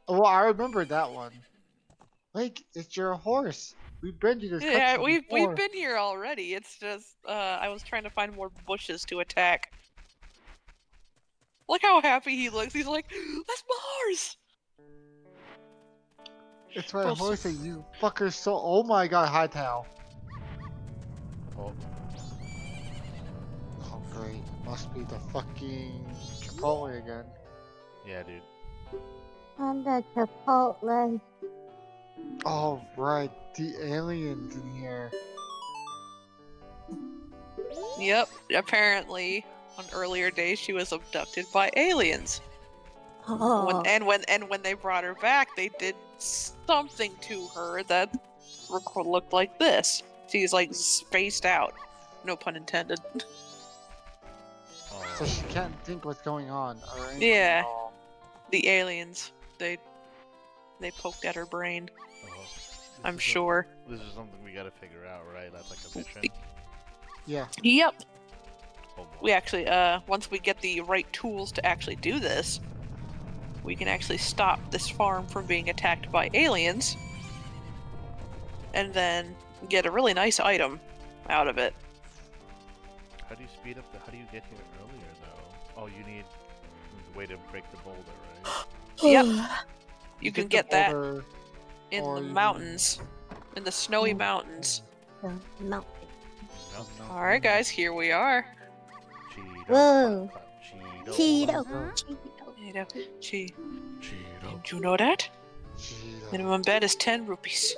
Well, I remember that one. Like, it's your horse. We've been to this. Yeah, we've been here already. It's just I was trying to find more bushes to attack. Look how happy he looks. He's like, that's my horse. It's my horse that you fuckers so. Oh my god, Hightail. Oh. Oh great, must be the fucking Chipotle again. Yeah, dude. I'm the Chipotle. Oh right, the aliens in here. Yep, apparently. On earlier days, she was abducted by aliens. Oh. When they brought her back, they did something to her that looked like this. She's like spaced out, no pun intended. So she can't think what's going on. Or yeah, the aliens they poked at her brain. Oh. I'm sure. This is something we gotta figure out, right? That's like a mission. Yeah. Yep. We actually, once we get the right tools to actually do this, we can actually stop this farm from being attacked by aliens, and then get a really nice item out of it. How do you speed up the? How do you get here earlier though? Oh, you need the way to break the boulder, right? Yep. You can get that in the mountains, in the snowy mountains. No. All right, guys, here we are. Cheeto. Whoa. Cheeto. Cheeto. Cheeto. Cheeto. Cheeto. Did you know that? Cheeto. Minimum bet is 10 rupees.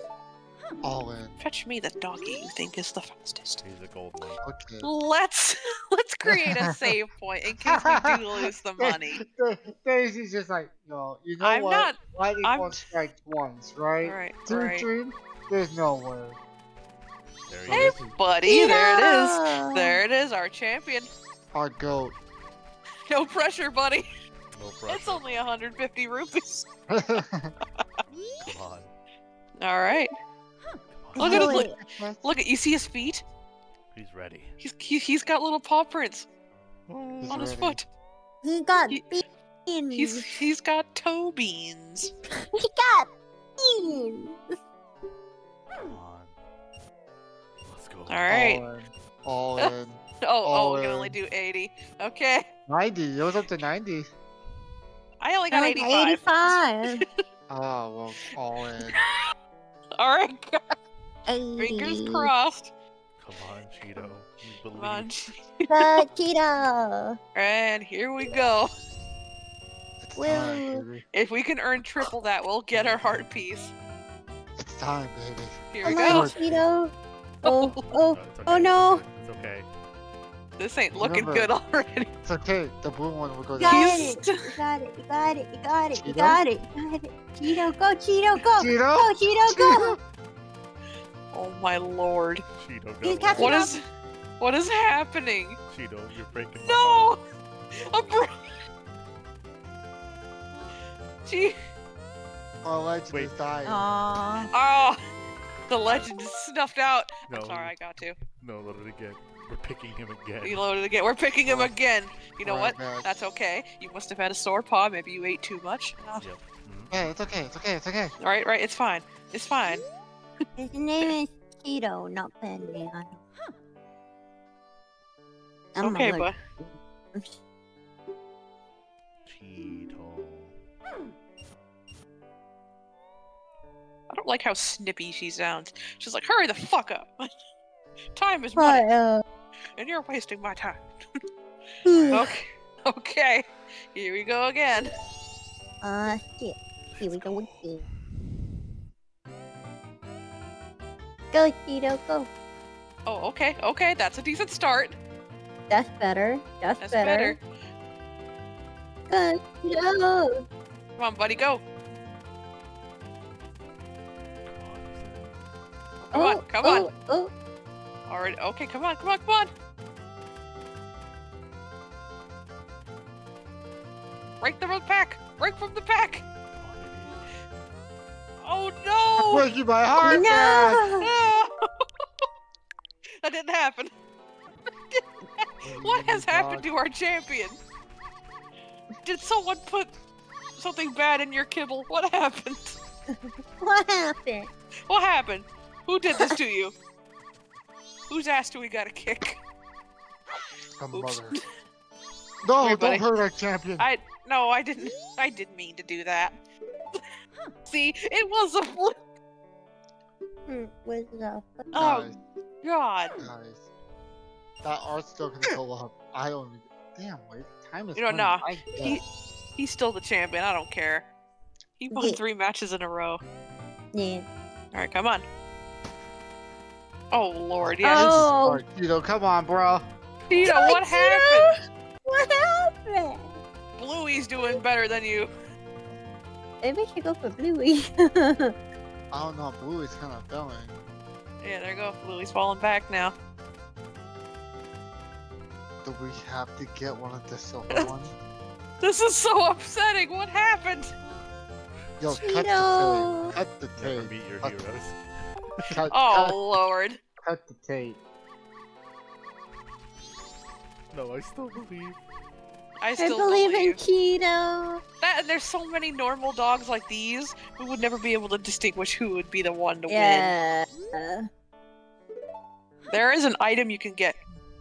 All in. Fetch me the doggy you think is the fastest. He's a gold one. Okay. Let's create a save point in case we do lose the money. Daisy's just like, no, you know I'm what? Not, lightning won't strike once, right? Right. Dream? There's no way. Hey, buddy, yeah. There it is. There it is, our champion. Our goat. No pressure, buddy. No pressure. It's only 150 rupees. Come on. All right. Look at him. Look at you. See his feet? He's ready. He's got little paw prints on his foot. He got beans. He's got toe beans. He got beans. Come on. Let's go. All right. All in. Oh, we can only do 80. Okay. 90. It was up to 90. I only got 85. 85. Oh, well, all in. All right, guys. Fingers crossed. Come on, Cheeto. Come on, Cheeto. And here we go. It's time, baby. If we can earn triple that, we'll get our heart piece. It's time, baby. Here we go. Cheeto. Oh, no. It's okay. This ain't looking good already. It's okay, the blue one will go down. You got it. Cheeto, go, Cheeto, go! Cheeto? Go, Cheeto, go! Oh my lord. Cheeto, go. What is happening? Cheeto, you're breaking my heart. No! Our legend is dying. Aww. Oh, the legend is snuffed out. No. I'm sorry, I got to. No, let it again. We're picking him again. We loaded again. We're picking him again. You know what? Man. That's okay. You must have had a sore paw. Maybe you ate too much. Yep. Mm-hmm. Hey, it's okay. It's okay. It's okay. Right. It's fine. It's fine. His name is Cheeto, not Bandiano. Okay, but. Cheeto. I don't like how snippy she sounds. She's like, hurry the fuck up. Time is money, and you're wasting my time. Okay, here we go again. Here. Here we go again. Go, Cheeto, go. Oh, okay, okay, that's a decent start. That's better, that's better. Go, Cheeto! Come on, buddy, go. Come on, come on. Oh. All right, okay, come on, come on, come on. Break the road pack! Break from the pack! Oh no! Where's my heart? No! That didn't happen. What has happened to our champion? Did someone put something bad in your kibble? What happened? What happened? What happened? Who did this to you? Whose ass do we gotta kick? A mother. No, here, don't hurt our champion. No, I didn't mean to do that. See, it was a fluke. Oh, nice. God. Nice. That art's still gonna go up. I don't even... Damn, wait. Time is... You don't know. He's still the champion. I don't care. He won 3 matches in a row. Yeah. Alright, come on. Oh, Lord. Yeah, oh. This is hard. Cheeto, come on, bro. Cheeto, what happened? What happened? Bluey's doing better than you. Maybe I should go for Bluey. I don't know, Bluey's kind of going. Yeah, there you go. Bluey's falling back now. Do we have to get one of the silver ones? This is so upsetting. What happened? Yo, cut the tape. Cut the tape. Beat your heroes. Oh, Lord. Cut the tape. No, I still believe. I still believe in Cheeto. That, and there's so many normal dogs like these, we would never be able to distinguish who would be the one to win. Yeah. There is an item you can get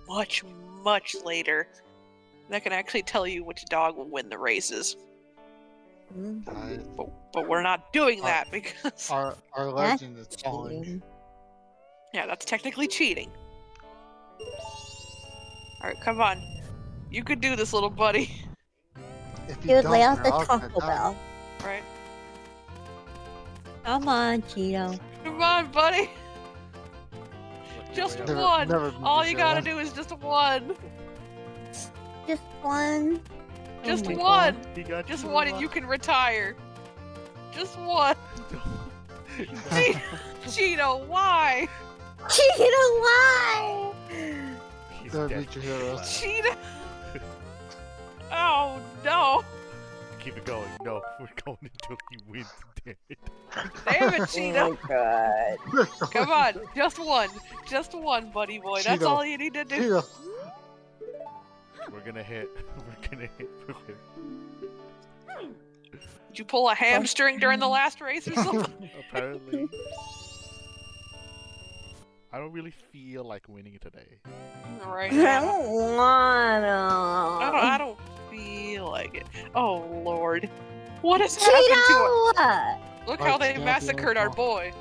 much, much later that can actually tell you which dog will win the races. But we're not doing that because our legend is falling. Yeah, that's technically cheating. Alright, come on. You could do this, little buddy. If you lay out the Taco Bell. Right. Come on, Cheeto. Come on, buddy. Just one. All you gotta do is just one. Just one. Just one. Just one and you can retire. Just one. Cheeto, why? Cheeto, why? Cheetah! Oh no! Keep it going. No, we're going until he wins. Damn it, Cheetah! Oh my God! Come on, just one, buddy boy. Cheeto. That's all you need to do. Cheetah. We're gonna hit. We're gonna hit. Did you pull a hamstring during the last race or something? Apparently. I don't really feel like winning today. Right now. I don't wanna. I don't feel like it. Oh, Lord. What has happened to us? Look how they massacred our boy.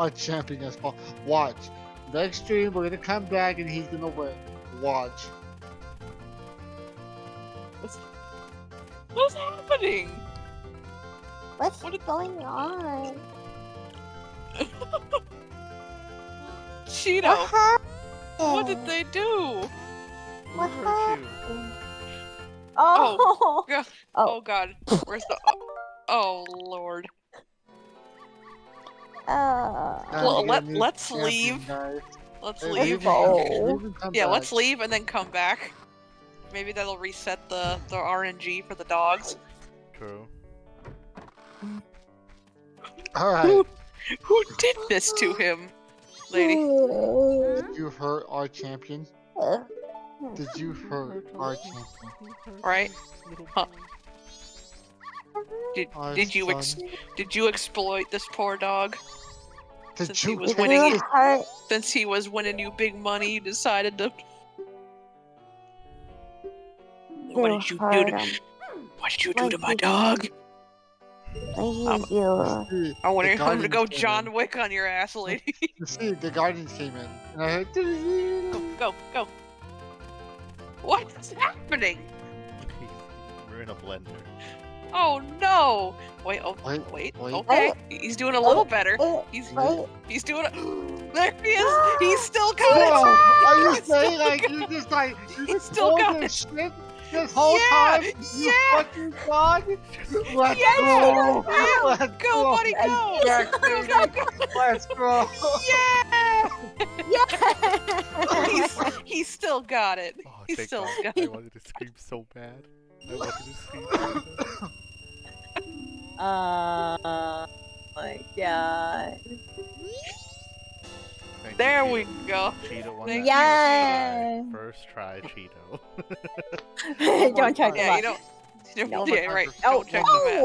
Our champion has fallen. Watch. Next stream, we're gonna come back and he's gonna win. Watch. What's happening? What is going on? Cheeto, what did they do? What happened? Oh. Oh. Oh God, where's the? Oh Lord. Well, let's leave. Let's leave. Yeah, let's leave and then come back. Maybe that'll reset the RNG for the dogs. True. All right. Who did this to him? Lady. Did you hurt our champion? Did you hurt our champion? Right? Huh. Did you exploit this poor dog? Since he was winning you big money, you decided to. What did you do? What did you do to my dog? I want to go John Wick on your ass, lady. You see, the guardians came in, and I heard... Go, go, go. What's happening? We're in a blender. Oh no! Wait, oh, wait, okay. He's doing a little better. He's doing a... There he is! He's still coming! Whoa, are you saying like, you just like, you just still got this shit this whole time? You fucking god! Let's go! Let's go, buddy, go! Let's go! Yeah! Yeah! He's still got it. Oh, he's still got it. I wanted to scream so bad. I wanted to scream so bad. My god. Thank there you, we go. Cheeto won yeah. First try. First try, Cheeto. Don't check yeah, the box. Yeah, you don't. No. Yeah, right. Oh, don't check no. The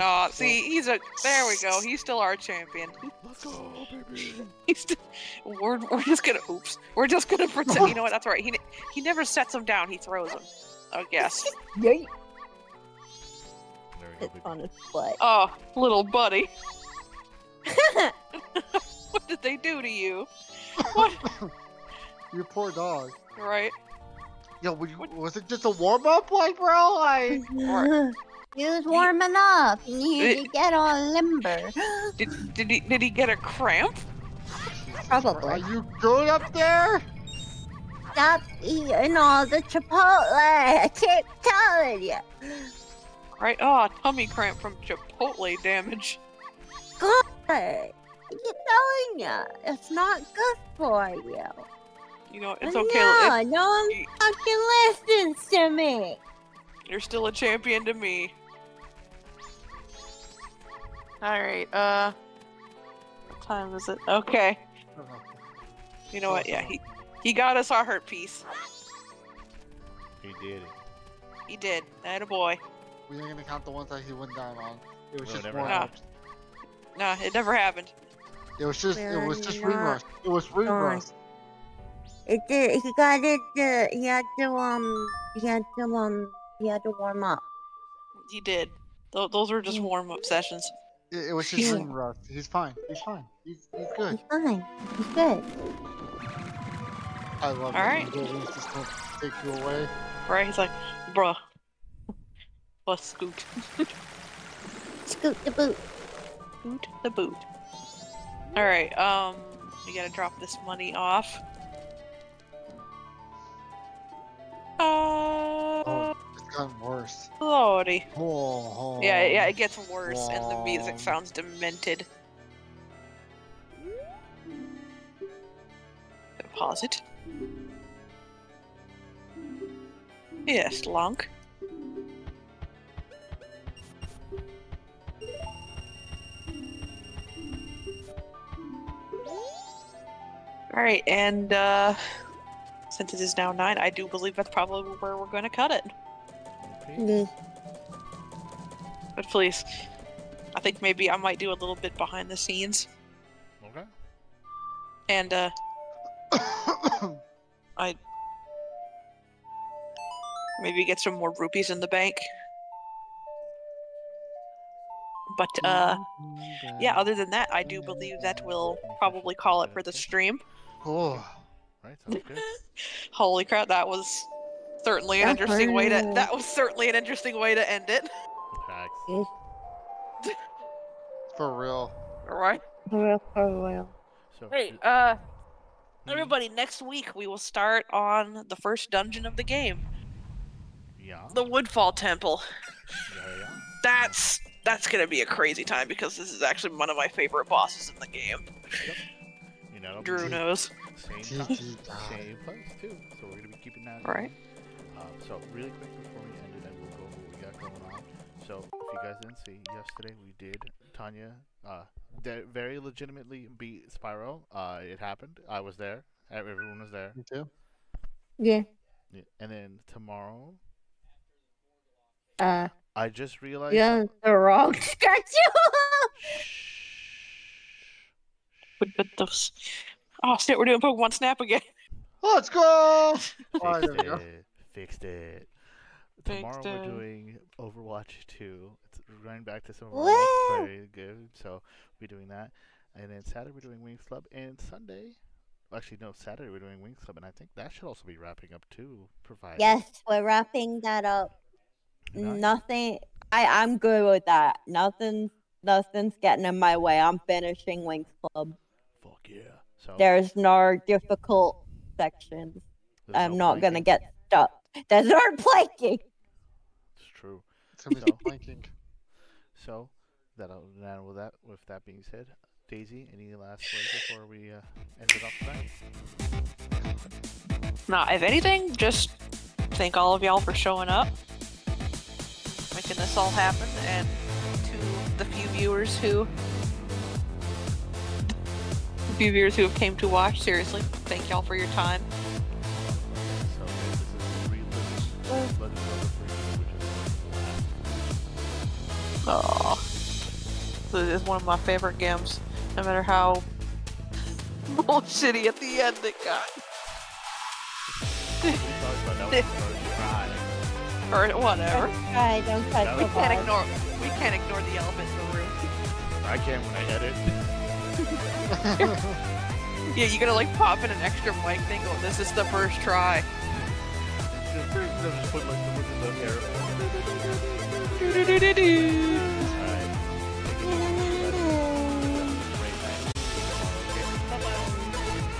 no, see, he's a. There we go. He's still our champion. Let's go, baby. He's still. We're just gonna. Oops. We're just gonna pretend. You know what? That's right. He never sets him down. He throws him. I guess. Yay. On his butt. Oh, little buddy. What did they do to you? What? Your poor dog. Right. Yo, was it just a warm-up, like, bro? Like... Right. He was warming up. He needed to get all limber. Did he get a cramp? Probably. Are you good up there? Stop eating all the Chipotle. I keep telling you. Right? Oh, tummy cramp from Chipotle damage. Good. I'm telling ya, it's not good for you. You know, it's okay. No, no one fucking listens to me. You're still a champion to me. All right. What time is it? Okay. You know what? Yeah, he got us our hurt piece. He did it. He did. Attaboy. We ain't gonna count the ones that he went down on. It was just one. Nah, it never happened. It was just reverse. It was reverse. He got it. He had to warm up. He did. Those were just warm up sessions. It was just reverse. He's fine. He's fine. He's good. He's fine. He's good. I love it. All right. He's just gonna take you away. Right. He's like, bruh. Plus scoot. Scoot the boot. Scoot the boot. Alright, we gotta drop this money off. Oh, it's gotten worse. Lordy. Oh. Yeah, it gets worse and the music sounds demented. Deposit. Yes, Lunk. Alright, and since it is now 9, I do believe that's probably where we're going to cut it. Okay. But please, I think maybe I might do a little bit behind the scenes. Okay. And I maybe get some more rupees in the bank. But yeah, other than that, I do believe that we'll probably call it for the stream. Oh, right, sounds good. Holy crap, that was certainly an interesting way to. That was certainly an interesting way to end it. Facts. For real. Alright. For real. So, hey, everybody, next week we will start on the first dungeon of the game. Yeah. The Woodfall Temple. Yeah. That's gonna be a crazy time because this is actually one of my favorite bosses in the game. Yep. You know, Drew knows. Same place too. So we're gonna be keeping that. Right. So really quick before we end it, and we'll go over what we got going on. So if you guys didn't see, yesterday we did Tanya. Very legitimately beat Spyro. It happened. I was there. Everyone was there. Me too. Yeah. And then tomorrow. I just realized. Yeah, the wrong schedule. Oh shit, we're doing Pokemon Snap again. Let's go. Fixed it. Tomorrow we're doing Overwatch 2. It's running back to some of our very good. So we're doing that, and then Saturday we're doing Winx Club, and Sunday. Actually, no, Saturday we're doing Winx Club, and I think that should also be wrapping up too. Yes, we're wrapping that up. Nothing. I'm good with that. Nothing's getting in my way. I'm finishing Winx Club. Fuck yeah. So, there's no difficult sections. I'm not going to get stuck. There's no planking. It's true. It's going to be planking. So, with that being said, Daisy, any last words before we end it up tonight? Nah, if anything, just thank all of y'all for showing up, making this all happen, and to the few viewers who have came to watch, seriously, thank y'all for your time. So this is reliving. Oh, this is one of my favorite games. No matter how bullshitty at the end it got. Or whatever. We can't ignore the elephant in the room. I can when I edit. Yeah, you gotta like pop in an extra mic thing. Oh, this is the first try. Just put like the windows up here.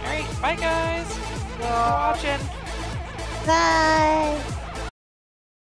Alright, bye guys. Watching. Bye.